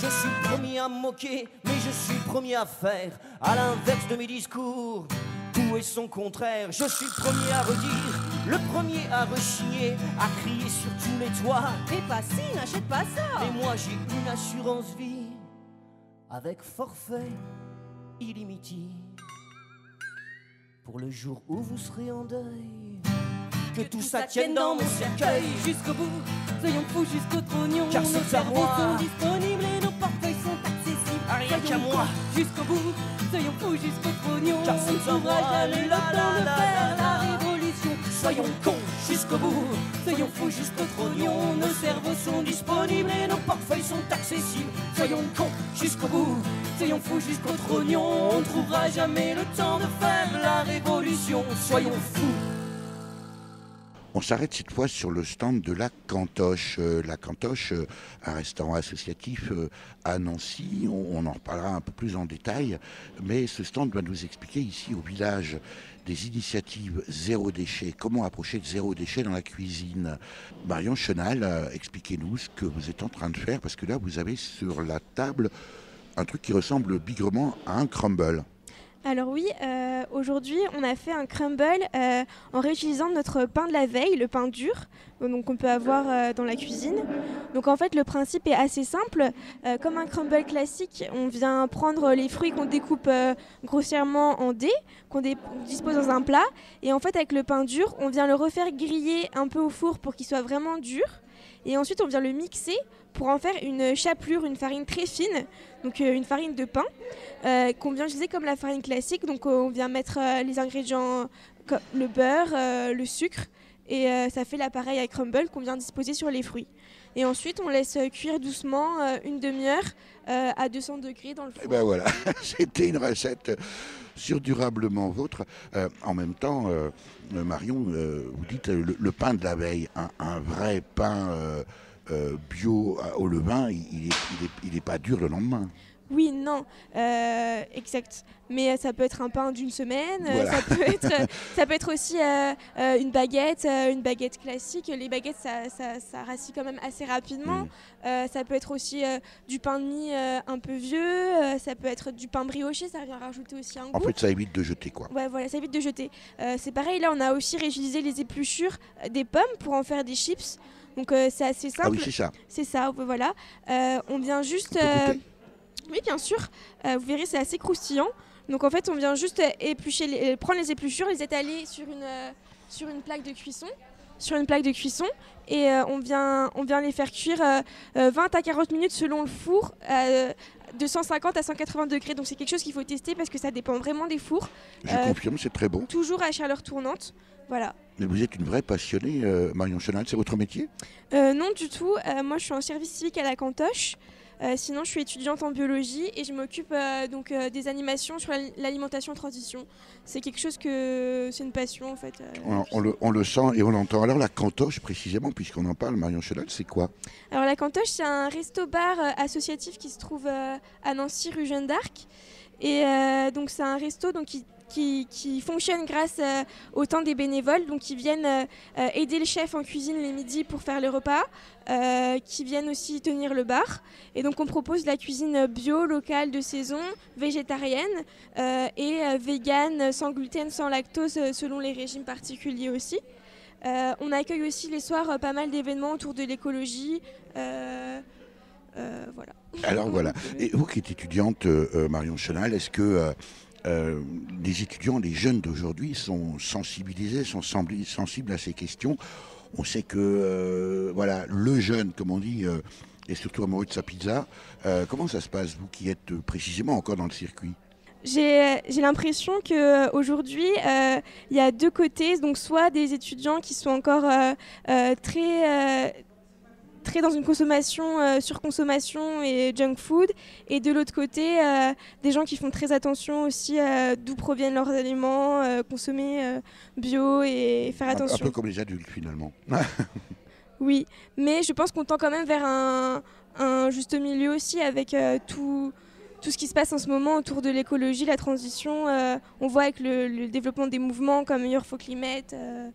Je suis le premier à me moquer, mais je suis le premier à faire, à l'inverse de mes discours, tout est son contraire. Je suis le premier à redire, le premier à rechigner, à crier sur tous les toits, fais pas ci, n'achète pas ça. Mais moi j'ai une assurance vie avec forfait illimité, pour le jour où vous serez en deuil. Que, que tout ça tienne dans mon cercueil. Jusqu'au bout, soyons fous jusqu'au trognon. Car nos cerveaux sont disponibles et nos portefeuilles sont accessibles. Rien qu'à moi. Jusqu'au bout, soyons fous jusqu'au trognon. Car c'est un voyage, le temps de faire la révolution. Soyons cons jusqu'au bout, soyons fous jusqu'au trognon. Nos cerveaux sont disponibles et nos portefeuilles sont accessibles. Soyons cons jusqu'au bout, soyons fous jusqu'au trognon. On ne trouvera jamais le temps de faire la révolution. Soyons fous. On s'arrête cette fois sur le stand de La Cantoche. Euh, La Cantoche, euh, un restaurant associatif euh, à Nancy. On, on en reparlera un peu plus en détail. Mais ce stand va nous expliquer ici au village des initiatives Zéro Déchet. Comment approcher de Zéro Déchet dans la cuisine? Marion Chenal, euh, expliquez-nous ce que vous êtes en train de faire. Parce que là, vous avez sur la table un truc qui ressemble bigrement à un crumble. Alors oui, euh, aujourd'hui on a fait un crumble euh, en réutilisant notre pain de la veille, le pain dur, donc qu'on peut avoir euh, dans la cuisine. Donc en fait le principe est assez simple, euh, comme un crumble classique, on vient prendre les fruits qu'on découpe euh, grossièrement en dés, qu'on dé- dispose dans un plat, et en fait avec le pain dur, on vient le refaire griller un peu au four pour qu'il soit vraiment dur, et ensuite on vient le mixer pour en faire une chapelure, une farine très fine, donc une farine de pain, euh, qu'on vient utiliser comme la farine classique. Donc on vient mettre euh, les ingrédients comme le beurre, euh, le sucre, et euh, ça fait l'appareil à crumble qu'on vient disposer sur les fruits. Et ensuite, on laisse cuire doucement euh, une demi-heure euh, à deux cents degrés dans le four. Et ben voilà, c'était une recette sur Durablement Vôtre. Euh, en même temps, euh, Marion, euh, vous dites le, le pain de la veille, un, un vrai pain... Euh, Euh, bio au levain, il n'est il est, il est pas dur le lendemain. oui, non, euh, exact. Mais ça peut être un pain d'une semaine, voilà. ça, peut être, ça peut être aussi euh, euh, une baguette, euh, une baguette classique. Les baguettes, ça, ça, ça rassit quand même assez rapidement. Mm. Euh, ça peut être aussi euh, du pain de mie euh, un peu vieux, euh, ça peut être du pain brioché, ça vient rajouter aussi un goût. En fait, ça évite de jeter, quoi. Ouais, voilà, ça évite de jeter. Euh, c'est pareil, là, on a aussi réutilisé les épluchures des pommes pour en faire des chips. Donc euh, c'est assez simple. Ah oui, c'est ça. C'est ça, voilà. Euh, on vient juste... Euh... Oui, bien sûr. Euh, vous verrez, c'est assez croustillant. Donc en fait, on vient juste éplucher les, prendre les épluchures, les étaler sur une, euh, sur une plaque de cuisson, sur une plaque de cuisson, et euh, on, vient, on vient les faire cuire euh, vingt à quarante minutes selon le four, euh, de cent cinquante à cent quatre-vingts degrés. Donc c'est quelque chose qu'il faut tester parce que ça dépend vraiment des fours. Je euh, confirme, c'est très bon. Toujours à chaleur tournante, voilà. Mais vous êtes une vraie passionnée, euh, Marion Chenal, c'est votre métier ? euh, Non du tout, euh, moi je suis en service civique à La Cantoche. Euh, sinon, je suis étudiante en biologie et je m'occupe euh, donc euh, des animations sur l'alimentation transition. C'est quelque chose que c'est une passion en fait. Euh, on, on, le, on le sent et on l'entend. Alors la Cantoche précisément, puisqu'on en parle, Marion Chenal, c'est quoi? Alors la Cantoche, c'est un resto-bar euh, associatif qui se trouve euh, à Nancy, rue Jeanne d'Arc. Et euh, donc c'est un resto donc qui Qui, qui fonctionne grâce euh, au temps des bénévoles, donc qui viennent euh, aider le chef en cuisine les midis pour faire les repas, euh, qui viennent aussi tenir le bar. Et donc on propose de la cuisine bio, locale, de saison, végétarienne euh, et euh, végane, sans gluten, sans lactose, selon les régimes particuliers aussi. Euh, on accueille aussi les soirs euh, pas mal d'événements autour de l'écologie. Euh, euh, voilà. Alors voilà. Et vous qui êtes étudiante, euh, Marion Chenal, est-ce que... Euh, Euh, les étudiants, les jeunes d'aujourd'hui sont sensibilisés, sont sensibles à ces questions. On sait que euh, voilà, le jeune, comme on dit, euh, est surtout amoureux de sa pizza. Euh, comment ça se passe, vous qui êtes précisément encore dans le circuit ? J'ai, j'ai l'impression qu'aujourd'hui, euh, il y a deux côtés. Donc soit des étudiants qui sont encore euh, euh, très... Euh, très dans une consommation, euh, surconsommation et junk food, et de l'autre côté euh, des gens qui font très attention aussi euh, d'où proviennent leurs aliments, euh, consommer euh, bio et faire attention. Un, un peu comme les adultes finalement. Oui, mais je pense qu'on tend quand même vers un, un juste milieu aussi avec euh, tout, tout ce qui se passe en ce moment autour de l'écologie, la transition. Euh, on voit avec le, le développement des mouvements comme Meilleur Faux Climat, euh,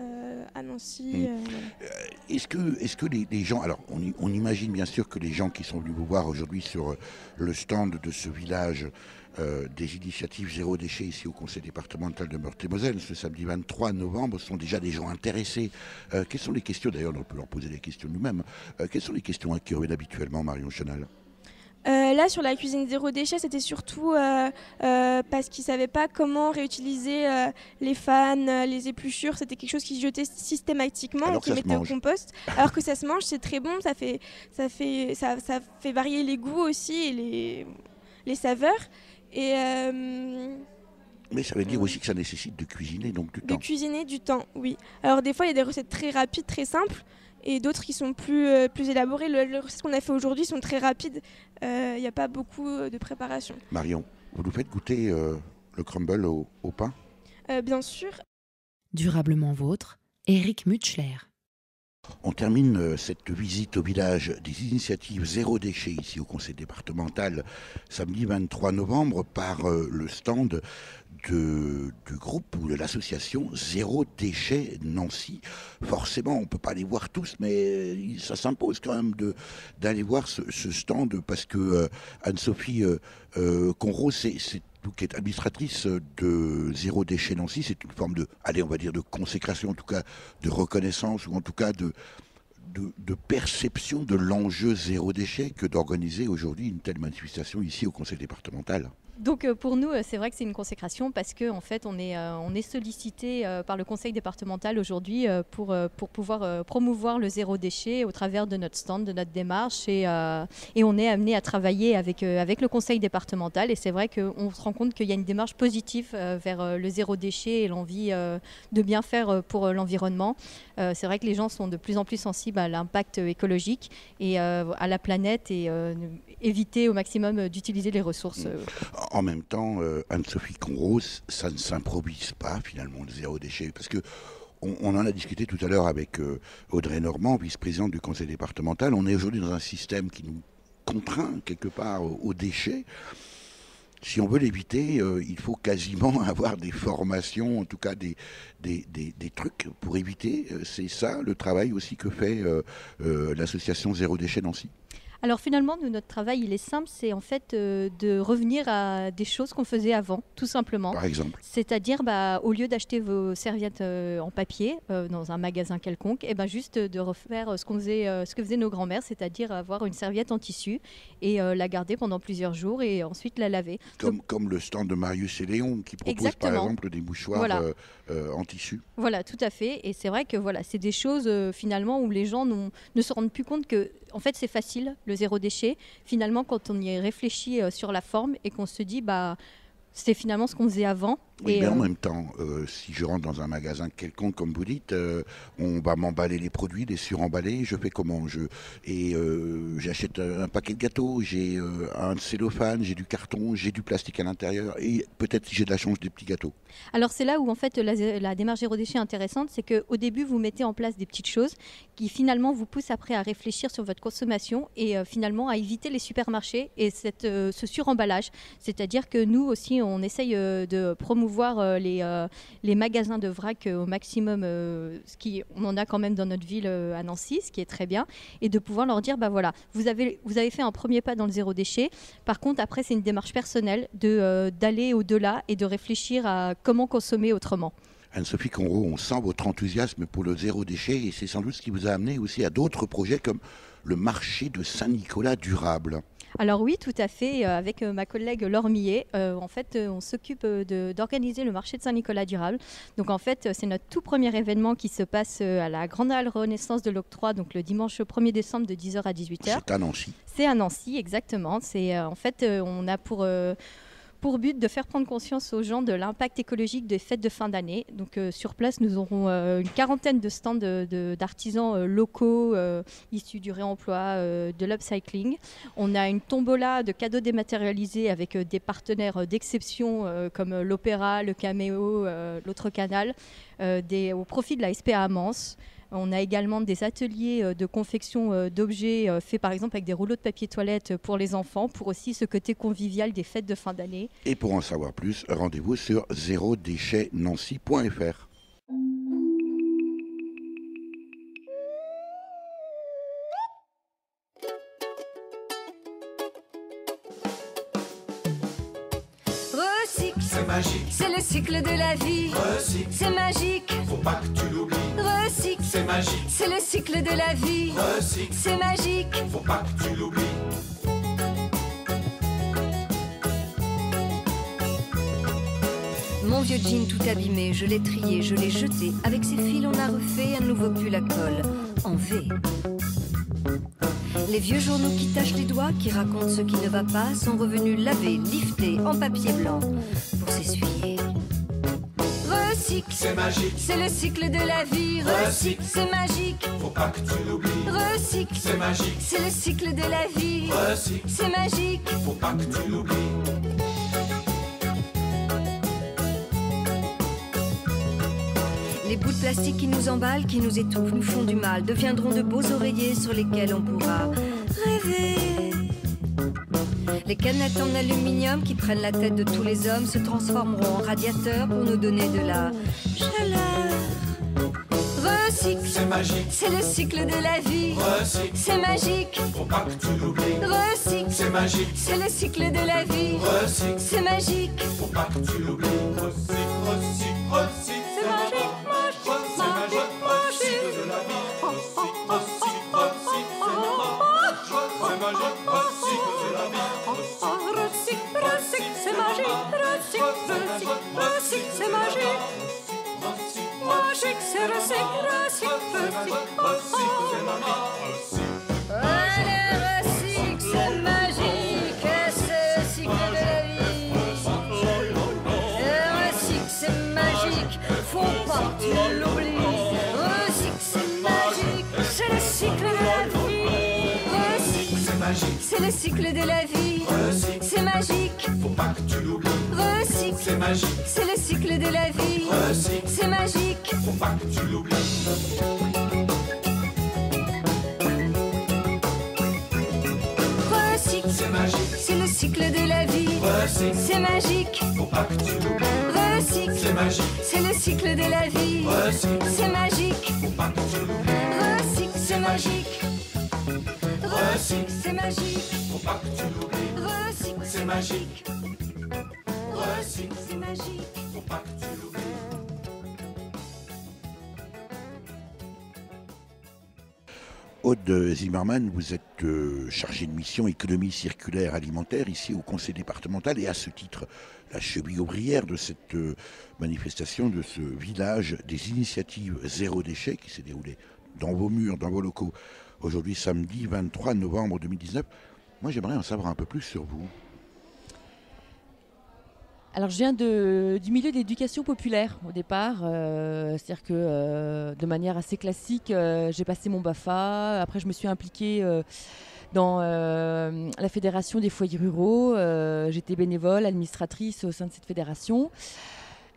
Euh, à Nancy. Euh... Euh, est-ce que, est-ce que les, les gens, alors on, on imagine bien sûr que les gens qui sont venus vous voir aujourd'hui sur le stand de ce village euh, des initiatives Zéro Déchet ici au conseil départemental de Meurthe-et-Moselle ce samedi vingt-trois novembre sont déjà des gens intéressés. Euh, quelles sont les questions, d'ailleurs on peut leur poser des questions nous-mêmes, euh, quelles sont les questions qui reviennent habituellement, Marion Chenal ? Euh, là, sur la cuisine zéro déchet, c'était surtout euh, euh, parce qu'ils ne savaient pas comment réutiliser euh, les fans, euh, les épluchures. C'était quelque chose qu'ils jetaient systématiquement, qu'ils mettaient au compost. Alors que ça se mange, c'est très bon, ça fait, ça fait, ça, ça fait varier les goûts aussi et les, les saveurs. Et, euh, Mais ça veut dire aussi que ça nécessite de cuisiner donc du de temps. De cuisiner du temps, oui. Alors des fois, il y a des recettes très rapides, très simples. Et d'autres qui sont plus, euh, plus élaborés. Le, les recettes qu'on a fait aujourd'hui sont très rapides. Il euh, n'y a pas beaucoup de préparation. Marion, vous nous faites goûter euh, le crumble au, au pain ? euh, Bien sûr. Durablement vôtre, Eric Mutschler. On termine euh, cette visite au village des initiatives Zéro Déchet, ici au conseil départemental, samedi vingt-trois novembre, par euh, le stand de, du groupe ou de l'association Zéro Déchet Nancy. Forcément, on ne peut pas les voir tous, mais ça s'impose quand même de, d'aller voir ce, ce stand, parce que euh, Anne-Sophie euh, euh, Conraud, c'est... c'est qui est administratrice de Zéro Déchet Nancy, c'est une forme de, allez, on va dire de consécration, en tout cas de reconnaissance, ou en tout cas de, de, de perception de l'enjeu zéro déchet que d'organiser aujourd'hui une telle manifestation ici au conseil départemental. Donc pour nous, c'est vrai que c'est une consécration parce qu'en fait, on est, on est sollicité par le conseil départemental aujourd'hui pour, pour pouvoir promouvoir le zéro déchet au travers de notre stand, de notre démarche. Et, et on est amené à travailler avec, avec le conseil départemental. Et c'est vrai qu'on se rend compte qu'il y a une démarche positive vers le zéro déchet et l'envie de bien faire pour l'environnement. C'est vrai que les gens sont de plus en plus sensibles à l'impact écologique et à la planète et éviter au maximum d'utiliser les ressources. En même temps, euh, Anne-Sophie Conraud, ça ne s'improvise pas finalement le zéro déchet, parce que on, on en a discuté tout à l'heure avec euh, Audrey Normand, vice-présidente du conseil départemental. On est aujourd'hui dans un système qui nous contraint quelque part aux déchets. Si on veut l'éviter, euh, il faut quasiment avoir des formations, en tout cas des, des, des, des trucs pour éviter. C'est ça le travail aussi que fait euh, euh, l'association Zéro Déchet Nancy. Alors finalement, nous, notre travail, il est simple, c'est en fait euh, de revenir à des choses qu'on faisait avant, tout simplement. Par exemple. C'est-à-dire, bah, au lieu d'acheter vos serviettes euh, en papier euh, dans un magasin quelconque, et ben juste de refaire ce qu'on faisait, euh, ce que faisaient nos grands-mères, c'est-à-dire avoir une serviette en tissu et euh, la garder pendant plusieurs jours et ensuite la laver. Comme, Donc, comme le stand de Marius et Léon qui propose exactement. Par exemple des mouchoirs voilà. euh, euh, en tissu. Voilà, tout à fait. Et c'est vrai que voilà, c'est des choses euh, finalement où les gens ne se rendent plus compte que, en fait, c'est facile. Le zéro déchet, finalement, quand on y réfléchit euh, sur la forme et qu'on se dit, bah, c'est finalement ce qu'on faisait avant. Oui, et mais en euh... même temps, euh, si je rentre dans un magasin quelconque, comme vous dites, euh, on va m'emballer les produits, les suremballer, je fais comment je... Et euh, j'achète un paquet de gâteaux, j'ai euh, un cellophane, j'ai du carton, j'ai du plastique à l'intérieur et peut-être si j'ai de la chance, des petits gâteaux. Alors c'est là où en fait la, la démarche zéro déchet est intéressante, c'est qu'au début vous mettez en place des petites choses qui finalement vous poussent après à réfléchir sur votre consommation et euh, finalement à éviter les supermarchés et cette, euh, ce suremballage. C'est-à-dire que nous aussi on essaye euh, de promouvoir voir les, euh, les magasins de vrac euh, au maximum, euh, ce qui, on en a quand même dans notre ville euh, à Nancy, ce qui est très bien, et de pouvoir leur dire, bah voilà, vous avez, vous avez fait un premier pas dans le zéro déchet, par contre après c'est une démarche personnelle de, euh, d'aller au-delà et de réfléchir à comment consommer autrement. Anne-Sophie Conraud, on sent votre enthousiasme pour le zéro déchet et c'est sans doute ce qui vous a amené aussi à d'autres projets comme le marché de Saint-Nicolas durable. Alors oui, tout à fait. Avec ma collègue Laure Millet, euh, en fait, on s'occupe d'organiser le marché de Saint-Nicolas durable. Donc en fait, c'est notre tout premier événement qui se passe à la Grande Halle Renaissance de l'Octroi, donc le dimanche premier décembre de dix heures à dix-huit heures. C'est à Nancy. C'est à Nancy, exactement. C'est euh, en fait, on a pour... Euh, pour but de faire prendre conscience aux gens de l'impact écologique des fêtes de fin d'année. Donc euh, sur place, nous aurons euh, une quarantaine de stands de, de, d'artisans euh, locaux euh, issus du réemploi, euh, de l'upcycling. On a une tombola de cadeaux dématérialisés avec euh, des partenaires d'exception euh, comme euh, l'Opéra, le Caméo, euh, l'autre canal, euh, des, au profit de la S P A Amance. On a également des ateliers de confection d'objets faits par exemple avec des rouleaux de papier toilette pour les enfants, pour aussi ce côté convivial des fêtes de fin d'année. Et pour en savoir plus, rendez-vous sur zéro déchet nancy point f r. C'est magique, c'est le cycle de la vie. Recycle, c'est magique, faut pas que tu l'oublies. Recycle, c'est magique, c'est le cycle de la vie. Recycle, c'est magique, faut pas que tu l'oublies. Mon vieux jean tout abîmé, je l'ai trié, je l'ai jeté. Avec ses fils, on a refait un nouveau pull à colle en V. Les vieux journaux qui tachent les doigts, qui racontent ce qui ne va pas, sont revenus lavés, liftés, en papier blanc, pour s'essuyer. Recycle, c'est magique, c'est le cycle de la vie. Recycle, c'est magique, faut pas que tu l'oublies. Recycle, c'est magique, c'est le cycle de la vie. Recycle, c'est magique, faut pas que tu l'oublies. Les bouts de plastique qui nous emballent, qui nous étouffent, nous font du mal, deviendront de beaux oreillers sur lesquels on pourra rêver. Les canettes en aluminium qui prennent la tête de tous les hommes se transformeront en radiateurs pour nous donner de la chaleur. Recycle, c'est magique, c'est le cycle de la vie. Recycle, c'est magique, faut pas que tu l'oublies. Recycle, c'est magique, c'est le cycle de la vie. Recycle, c'est magique, faut pas que tu l'oublies. Recycle, recycle, recycle, c'est magique. C'est le cycle de la vie. Recycle, c'est magique, faut pas que tu l'oublies. Recycle, c'est magique, c'est le cycle de la vie. Recycle, c'est magique, faut pas que tu l'oublies. Recycle, recycle, c'est magique. Faut pas que tu l'oublies. Recycle, c'est magique. C'est le cycle de la vie. Recycle, c'est magique. Faut pas que tu l'oublies. Recycle, c'est magique. Recycle, c'est magique. Faut pas que tu l'oublies. Recycle, c'est magique. Recycle, c'est magique. Faut pas que tu l'oublies. Aude Zimmermann, vous êtes euh, chargée de mission économie circulaire alimentaire ici au conseil départemental et à ce titre la cheville ouvrière de cette euh, manifestation, de ce village des initiatives Zéro Déchet qui s'est déroulé dans vos murs, dans vos locaux, aujourd'hui samedi vingt-trois novembre deux mille dix-neuf. Moi j'aimerais en savoir un peu plus sur vous. Alors je viens de, du milieu de l'éducation populaire au départ, euh, c'est-à-dire que euh, de manière assez classique, euh, j'ai passé mon BAFA, après je me suis impliquée euh, dans euh, la fédération des foyers ruraux, euh, j'étais bénévole, administratrice au sein de cette fédération.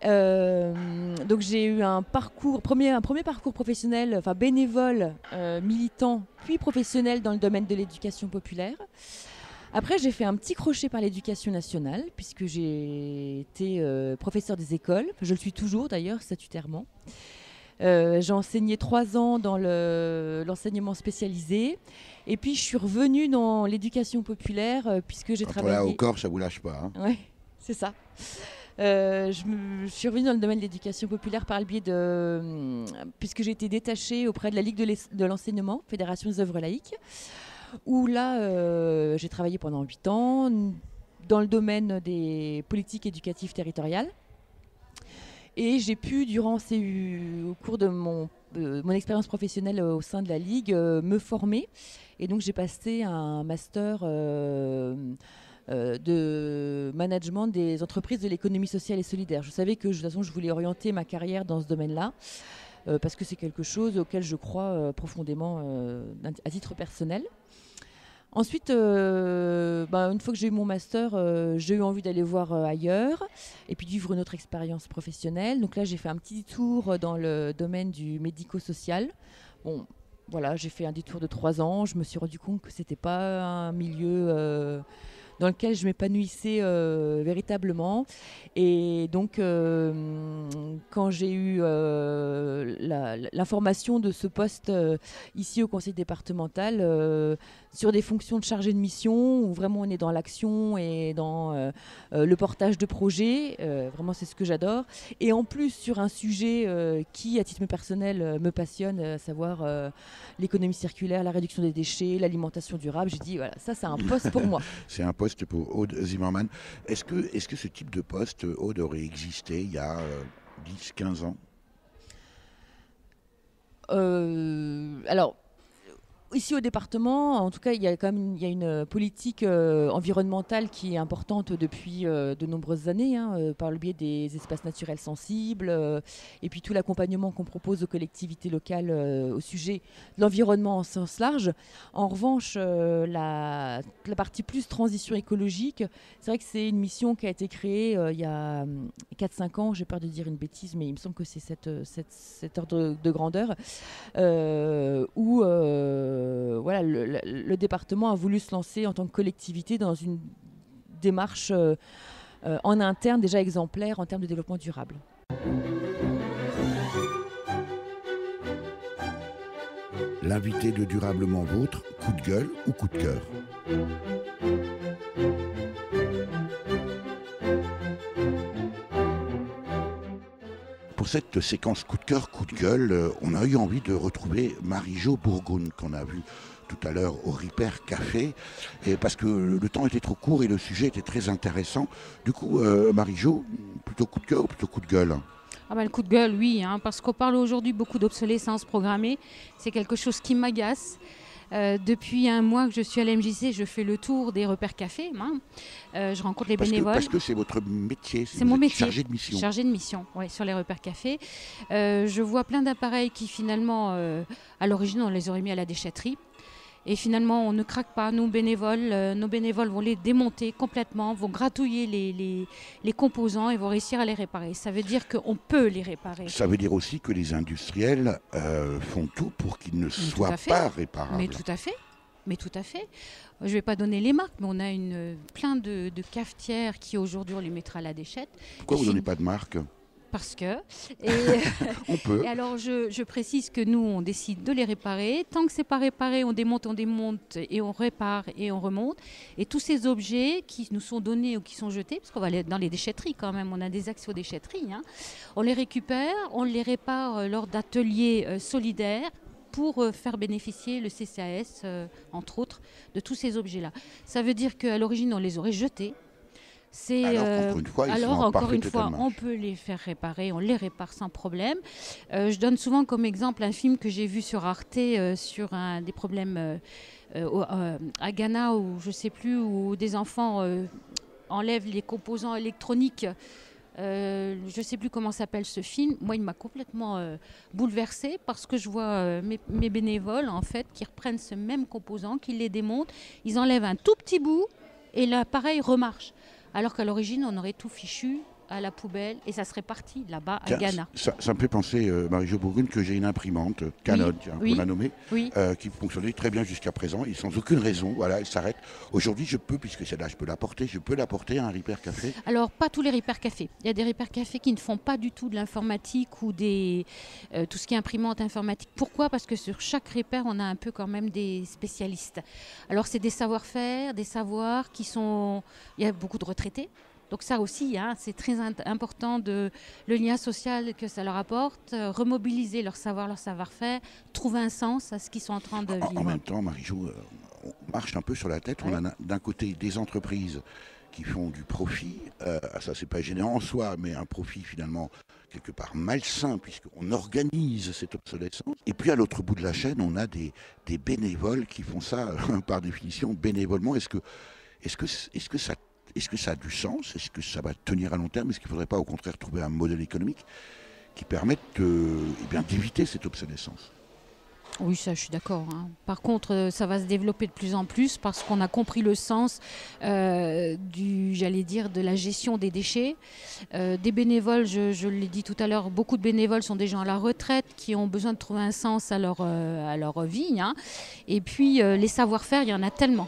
Euh, donc j'ai eu un parcours, premier, un premier parcours professionnel, enfin bénévole, euh, militant, puis professionnel dans le domaine de l'éducation populaire. Après, j'ai fait un petit crochet par l'éducation nationale, puisque j'ai été euh, professeur des écoles. Je le suis toujours, d'ailleurs, statutairement. Euh, j'ai enseigné trois ans dans le, l'enseignement spécialisé. Et puis, je suis revenue dans l'éducation populaire, euh, puisque j'ai Entre travaillé... Là, au corps, ça ne vous lâche pas. Hein. Oui, c'est ça. Euh, je, me... je suis revenue dans le domaine de l'éducation populaire par le biais de... Puisque j'ai été détachée auprès de la Ligue de l'enseignement, Fédération des œuvres laïques, où là, euh, j'ai travaillé pendant huit ans dans le domaine des politiques éducatives territoriales. Et j'ai pu, durant ces, au cours de mon, euh, mon expérience professionnelle au sein de la Ligue, euh, me former. Et donc, j'ai passé un master euh, euh, de management des entreprises de l'économie sociale et solidaire. Je savais que, de toute façon, je voulais orienter ma carrière dans ce domaine-là. Euh, parce que c'est quelque chose auquel je crois euh, profondément euh, à titre personnel. Ensuite, euh, bah, une fois que j'ai eu mon master, euh, j'ai eu envie d'aller voir euh, ailleurs et puis de vivre une autre expérience professionnelle. Donc là, j'ai fait un petit détour dans le domaine du médico-social. Bon, voilà, j'ai fait un détour de trois ans. Je me suis rendu compte que ce n'était pas un milieu... Euh, dans lequel je m'épanouissais euh, véritablement. Et donc, euh, quand j'ai eu euh, l'information de ce poste euh, ici au conseil départemental, euh, sur des fonctions de chargé de mission, où vraiment on est dans l'action et dans euh, le portage de projets, euh, vraiment c'est ce que j'adore. Et en plus, sur un sujet euh, qui, à titre personnel, me passionne, à savoir euh, l'économie circulaire, la réduction des déchets, l'alimentation durable, j'ai dit, voilà, ça c'est un poste pour moi. C'est un poste pour Aude Zimmermann. Est-ce que, est-ce que ce type de poste, Aude, aurait existé il y a euh, dix, quinze ans? euh, Alors, ici au département, en tout cas, il y a quand même il y a une politique euh, environnementale qui est importante depuis euh, de nombreuses années, hein, euh, par le biais des espaces naturels sensibles, euh, et puis tout l'accompagnement qu'on propose aux collectivités locales euh, au sujet de l'environnement en sens large. En revanche, euh, la, la partie plus transition écologique, c'est vrai que c'est une mission qui a été créée euh, il y a quatre à cinq ans, j'ai peur de dire une bêtise, mais il me semble que c'est cette, cette, cette ordre de grandeur, euh, où... Euh, Voilà, le, le, le département a voulu se lancer en tant que collectivité dans une démarche euh, euh, en interne déjà exemplaire en termes de développement durable. L'invité de Durablement Vôtre, coup de gueule ou coup de cœur ? Pour cette séquence coup de cœur, coup de gueule, on a eu envie de retrouver Marie-Jo Bourgoin, qu'on a vue tout à l'heure au Repair Café, et parce que le temps était trop court et le sujet était très intéressant. Du coup, euh, Marie-Jo, plutôt coup de cœur ou plutôt coup de gueule? Ah ben, le coup de gueule, oui, hein, parce qu'on parle aujourd'hui beaucoup d'obsolescence programmée. C'est quelque chose qui m'agace. Euh, depuis un mois que je suis à la M J C, je fais le tour des repères cafés. Hein. Euh, je rencontre les parce bénévoles. Que, parce que c'est votre métier. C'est mon métier. Chargé de mission. Chargé de mission, ouais, sur les repères cafés. Euh, je vois plein d'appareils qui finalement, euh, à l'origine, on les aurait mis à la déchetterie. Et finalement, on ne craque pas. Nos bénévoles, euh, nos bénévoles vont les démonter complètement, vont gratouiller les, les, les composants et vont réussir à les réparer. Ça veut dire qu'on peut les réparer. Ça veut dire aussi que les industriels euh, font tout pour qu'ils ne soient pas réparables. Mais tout à fait. mais tout à fait. Je ne vais pas donner les marques, mais on a une, plein de, de cafetières qui aujourd'hui on les mettra à la déchette. Pourquoi et vous ne donnez pas de marque ? Parce que, et, on peut. Et alors je, je précise que nous on décide de les réparer, tant que c'est pas réparé on démonte, on démonte et on répare et on remonte, et tous ces objets qui nous sont donnés ou qui sont jetés, parce qu'on va aller dans les déchetteries quand même, on a des accès aux déchetteries, hein, on les récupère, on les répare lors d'ateliers solidaires, pour faire bénéficier le C C A S entre autres de tous ces objets-là. Ça veut dire qu'à l'origine on les aurait jetés. C'est alors euh, encore une fois, alors, encore une fois on peut les faire réparer, on les répare sans problème. Euh, je donne souvent comme exemple un film que j'ai vu sur Arte euh, sur un, des problèmes euh, euh, à Ghana ou je sais plus, où des enfants euh, enlèvent les composants électroniques. Euh, je ne sais plus comment s'appelle ce film. Moi, il m'a complètement euh, bouleversée parce que je vois euh, mes, mes bénévoles en fait qui reprennent ce même composant, qui les démontent, ils enlèvent un tout petit bout et l'appareil remarche. Alors qu'à l'origine, on aurait tout fichu à la poubelle et ça serait parti là-bas à Ghana. Ça, ça me fait penser, euh, Marie-Jo Bourgoin, que j'ai une imprimante, euh, Canon, oui, hein, oui, qu'on a nommée, oui. euh, qui fonctionnait très bien jusqu'à présent et sans aucune raison, voilà, elle s'arrête. Aujourd'hui, je peux, puisque celle-là, je peux l'apporter, je peux l'apporter à un Repair Café. Alors, pas tous les Repair Café. Il y a des Repair Café qui ne font pas du tout de l'informatique ou des, euh, tout ce qui est imprimante informatique. Pourquoi ? Parce que sur chaque Repair, on a un peu quand même des spécialistes. Alors, c'est des savoir-faire, des savoirs qui sont... Il y a beaucoup de retraités. Donc ça aussi, hein, c'est très important de, le lien social que ça leur apporte, euh, remobiliser leur savoir, leur savoir-faire, trouver un sens à ce qu'ils sont en train de vivre. En, en même temps, Marie-Jo, on marche un peu sur la tête. Ouais. On a d'un côté des entreprises qui font du profit, euh, ça c'est pas gênant en soi, mais un profit finalement quelque part malsain puisqu'on organise cette obsolescence. Et puis à l'autre bout de la chaîne, on a des, des bénévoles qui font ça euh, par définition bénévolement. Est-ce que, est-ce que, est-ce que ça... Est-ce que ça a du sens? Est-ce que ça va tenir à long terme? Est-ce qu'il ne faudrait pas au contraire trouver un modèle économique qui permette euh, eh bien, d'éviter cette obsolescence? Oui, ça, je suis d'accord. Hein. Par contre, ça va se développer de plus en plus parce qu'on a compris le sens euh, du, j'allais dire, de la gestion des déchets. Euh, des bénévoles, je, je l'ai dit tout à l'heure, beaucoup de bénévoles sont des gens à la retraite qui ont besoin de trouver un sens à leur, euh, à leur vie. Hein. Et puis, euh, les savoir-faire, il y en a tellement.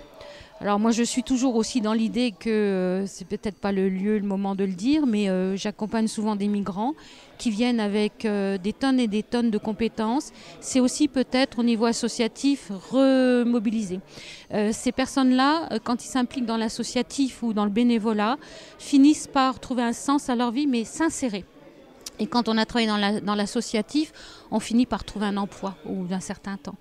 Alors moi je suis toujours aussi dans l'idée que euh, c'est peut-être pas le lieu, le moment de le dire, mais euh, j'accompagne souvent des migrants qui viennent avec euh, des tonnes et des tonnes de compétences. C'est aussi peut-être au niveau associatif remobiliser. Euh, ces personnes-là, quand ils s'impliquent dans l'associatif ou dans le bénévolat, finissent par trouver un sens à leur vie, mais s'insérer. Et quand on a travaillé dans la, dans l'associatif, on finit par trouver un emploi au bout d'un certain temps.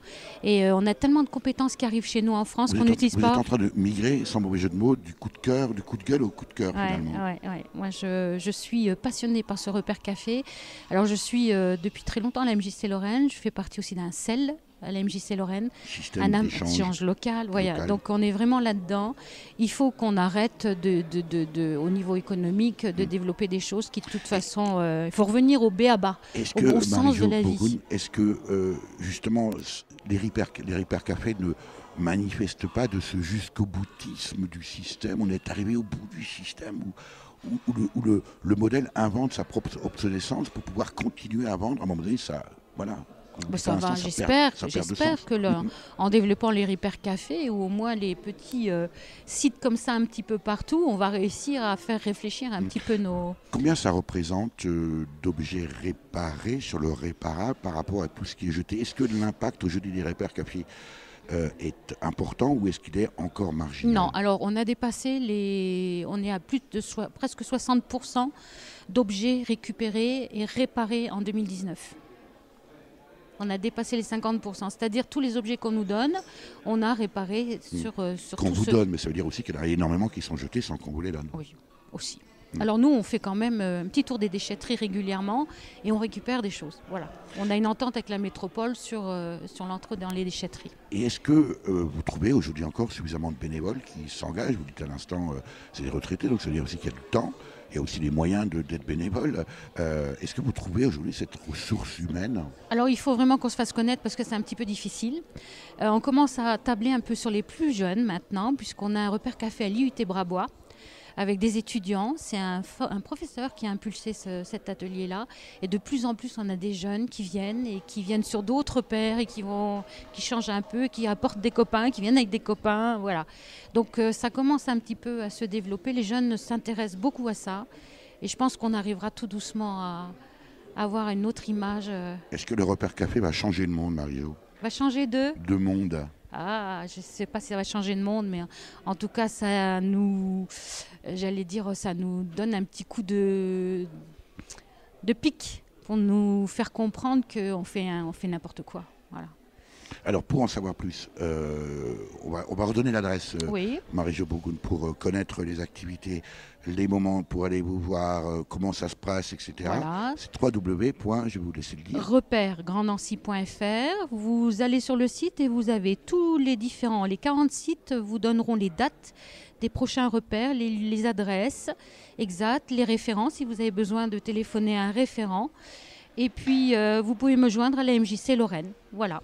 Et euh, on a tellement de compétences qui arrivent chez nous en France qu'on n'utilise pas. Vous êtes en train de migrer, sans mauvais jeu de mots, du coup de cœur, du coup de gueule au coup de cœur ouais, finalement. Ouais, ouais. Moi, je, je suis passionnée par ce Repair Café. Alors, je suis euh, depuis très longtemps à la M J C Lorraine. Je fais partie aussi d'un S E L à la M J C Lorraine, Système un échange local, voilà. Local. Donc on est vraiment là-dedans. Il faut qu'on arrête de, de, de, de, au niveau économique de mmh. développer des choses qui de toute façon, il euh, faut revenir au B A B A, au bon sens de la vie. Est-ce que euh, justement les Repair, les Repair Café ne manifestent pas de ce jusqu'au boutisme du système? On est arrivé au bout du système où où, où, le, où le, le modèle invente sa propre obsolescence pour pouvoir continuer à vendre. À un moment donné, ça, voilà. Bah ça va, j'espère, j'espère que le, en développant les Repair Café ou au moins les petits euh, sites comme ça un petit peu partout, on va réussir à faire réfléchir un mmh. petit peu nos... Combien ça représente euh, d'objets réparés sur le réparable par rapport à tout ce qui est jeté? Est-ce que l'impact aujourd'hui des Repair Café euh, est important ou est-ce qu'il est encore marginal? Non, alors on a dépassé les... On est à plus de so... presque soixante pour cent d'objets récupérés et réparés en deux mille dix-neuf. On a dépassé les cinquante pour cent, c'est-à-dire tous les objets qu'on nous donne, on a réparé sur, mmh. euh, sur qu'on vous ce... donne, mais ça veut dire aussi qu'il y en a énormément qui sont jetés sans qu'on vous les donne. Oui, aussi. Mmh. Alors nous, on fait quand même un petit tour des déchetteries régulièrement et on récupère des choses. Voilà. On a une entente avec la métropole sur, euh, sur l'entrée dans les déchetteries. Et est-ce que euh, vous trouvez aujourd'hui encore suffisamment de bénévoles qui s'engagent? Vous dites à l'instant, euh, c'est des retraités, donc ça veut dire aussi qu'il y a du temps. Il y a aussi les moyens d'être bénévole. Euh, Est-ce que vous trouvez aujourd'hui cette ressource humaine? Alors, il faut vraiment qu'on se fasse connaître parce que c'est un petit peu difficile. Euh, on commence à tabler un peu sur les plus jeunes maintenant, puisqu'on a un Repair Café à l'I U T Brabois. avec des étudiants. C'est un, un professeur qui a impulsé ce, cet atelier-là. Et de plus en plus, on a des jeunes qui viennent et qui viennent sur d'autres pairs et qui, vont, qui changent un peu, qui apportent des copains, qui viennent avec des copains. Voilà. Donc euh, ça commence un petit peu à se développer. Les jeunes s'intéressent beaucoup à ça. Et je pense qu'on arrivera tout doucement à avoir une autre image. Est-ce que le Repair Café va changer de monde, Mario? Va changer de De monde. Ah, je ne sais pas si ça va changer de monde, mais en tout cas, ça nous, j'allais dire, ça nous donne un petit coup de, de pic pour nous faire comprendre qu'on fait, on fait n'importe quoi. Voilà. Alors, pour en savoir plus, euh, on, va, on va redonner l'adresse, euh, oui. Marie-Jo Bourgoin, pour euh, connaître les activités, les moments pour aller vous voir, euh, comment ça se passe, et cetera. Voilà. C'est www. Je vais vous laisser le dire. repair grand nancy point f r. Vous allez sur le site et vous avez tous les différents, les quarante sites vous donneront les dates des prochains repairs, les, les adresses exactes, les référents, si vous avez besoin de téléphoner à un référent. Et puis, euh, vous pouvez me joindre à la M J C Lorraine. Voilà.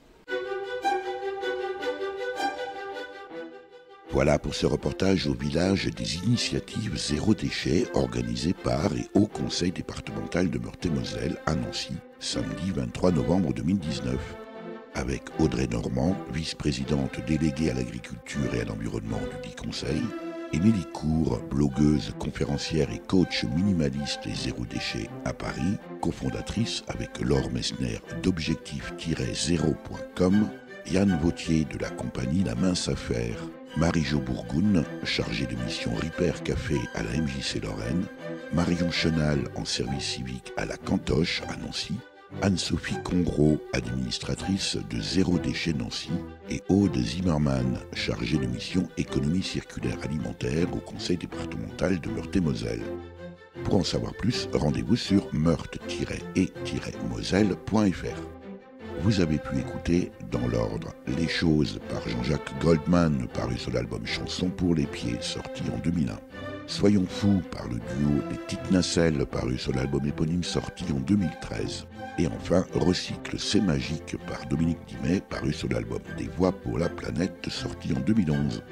Voilà pour ce reportage au village des initiatives Zéro Déchet organisé par et au Conseil départemental de Meurthe-et-Moselle à Nancy, samedi vingt-trois novembre deux mille dix-neuf. Avec Audrey Normand, vice-présidente déléguée à l'agriculture et à l'environnement du dit Conseil, Émilie Cour, blogueuse, conférencière et coach minimaliste et Zéro Déchet à Paris, cofondatrice avec Laure Messner d'objectif tiret zéro point com, Yann Vautier de la compagnie La Mince Faire, Marie-Jo Bourgoin, chargée de mission Repair Café à la M J C Lorraine, Marion Chenal en service civique à La Cantoche à Nancy, Anne-Sophie Conraud, administratrice de Zéro Déchet Nancy et Aude Zimmermann, chargée de mission Économie circulaire alimentaire au Conseil départemental de Meurthe-et-Moselle. Pour en savoir plus, rendez-vous sur meurthe et moselle point f r. Vous avez pu écouter, dans l'ordre, Les Choses par Jean-Jacques Goldman, paru sur l'album Chansons pour les pieds, sorti en deux mille un. Soyons fous par le duo Les Tites Nacelles, paru sur l'album éponyme, sorti en deux mille treize. Et enfin, Recycle, c'est magique par Dominique Dinet, paru sur l'album Des voix pour la planète, sorti en deux mille onze.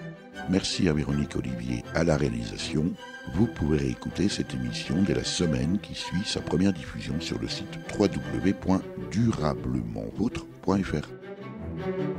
Merci à Véronique Olivier à la réalisation. Vous pouvez réécouter cette émission dès la semaine qui suit sa première diffusion sur le site www point durablement vôtre point f r.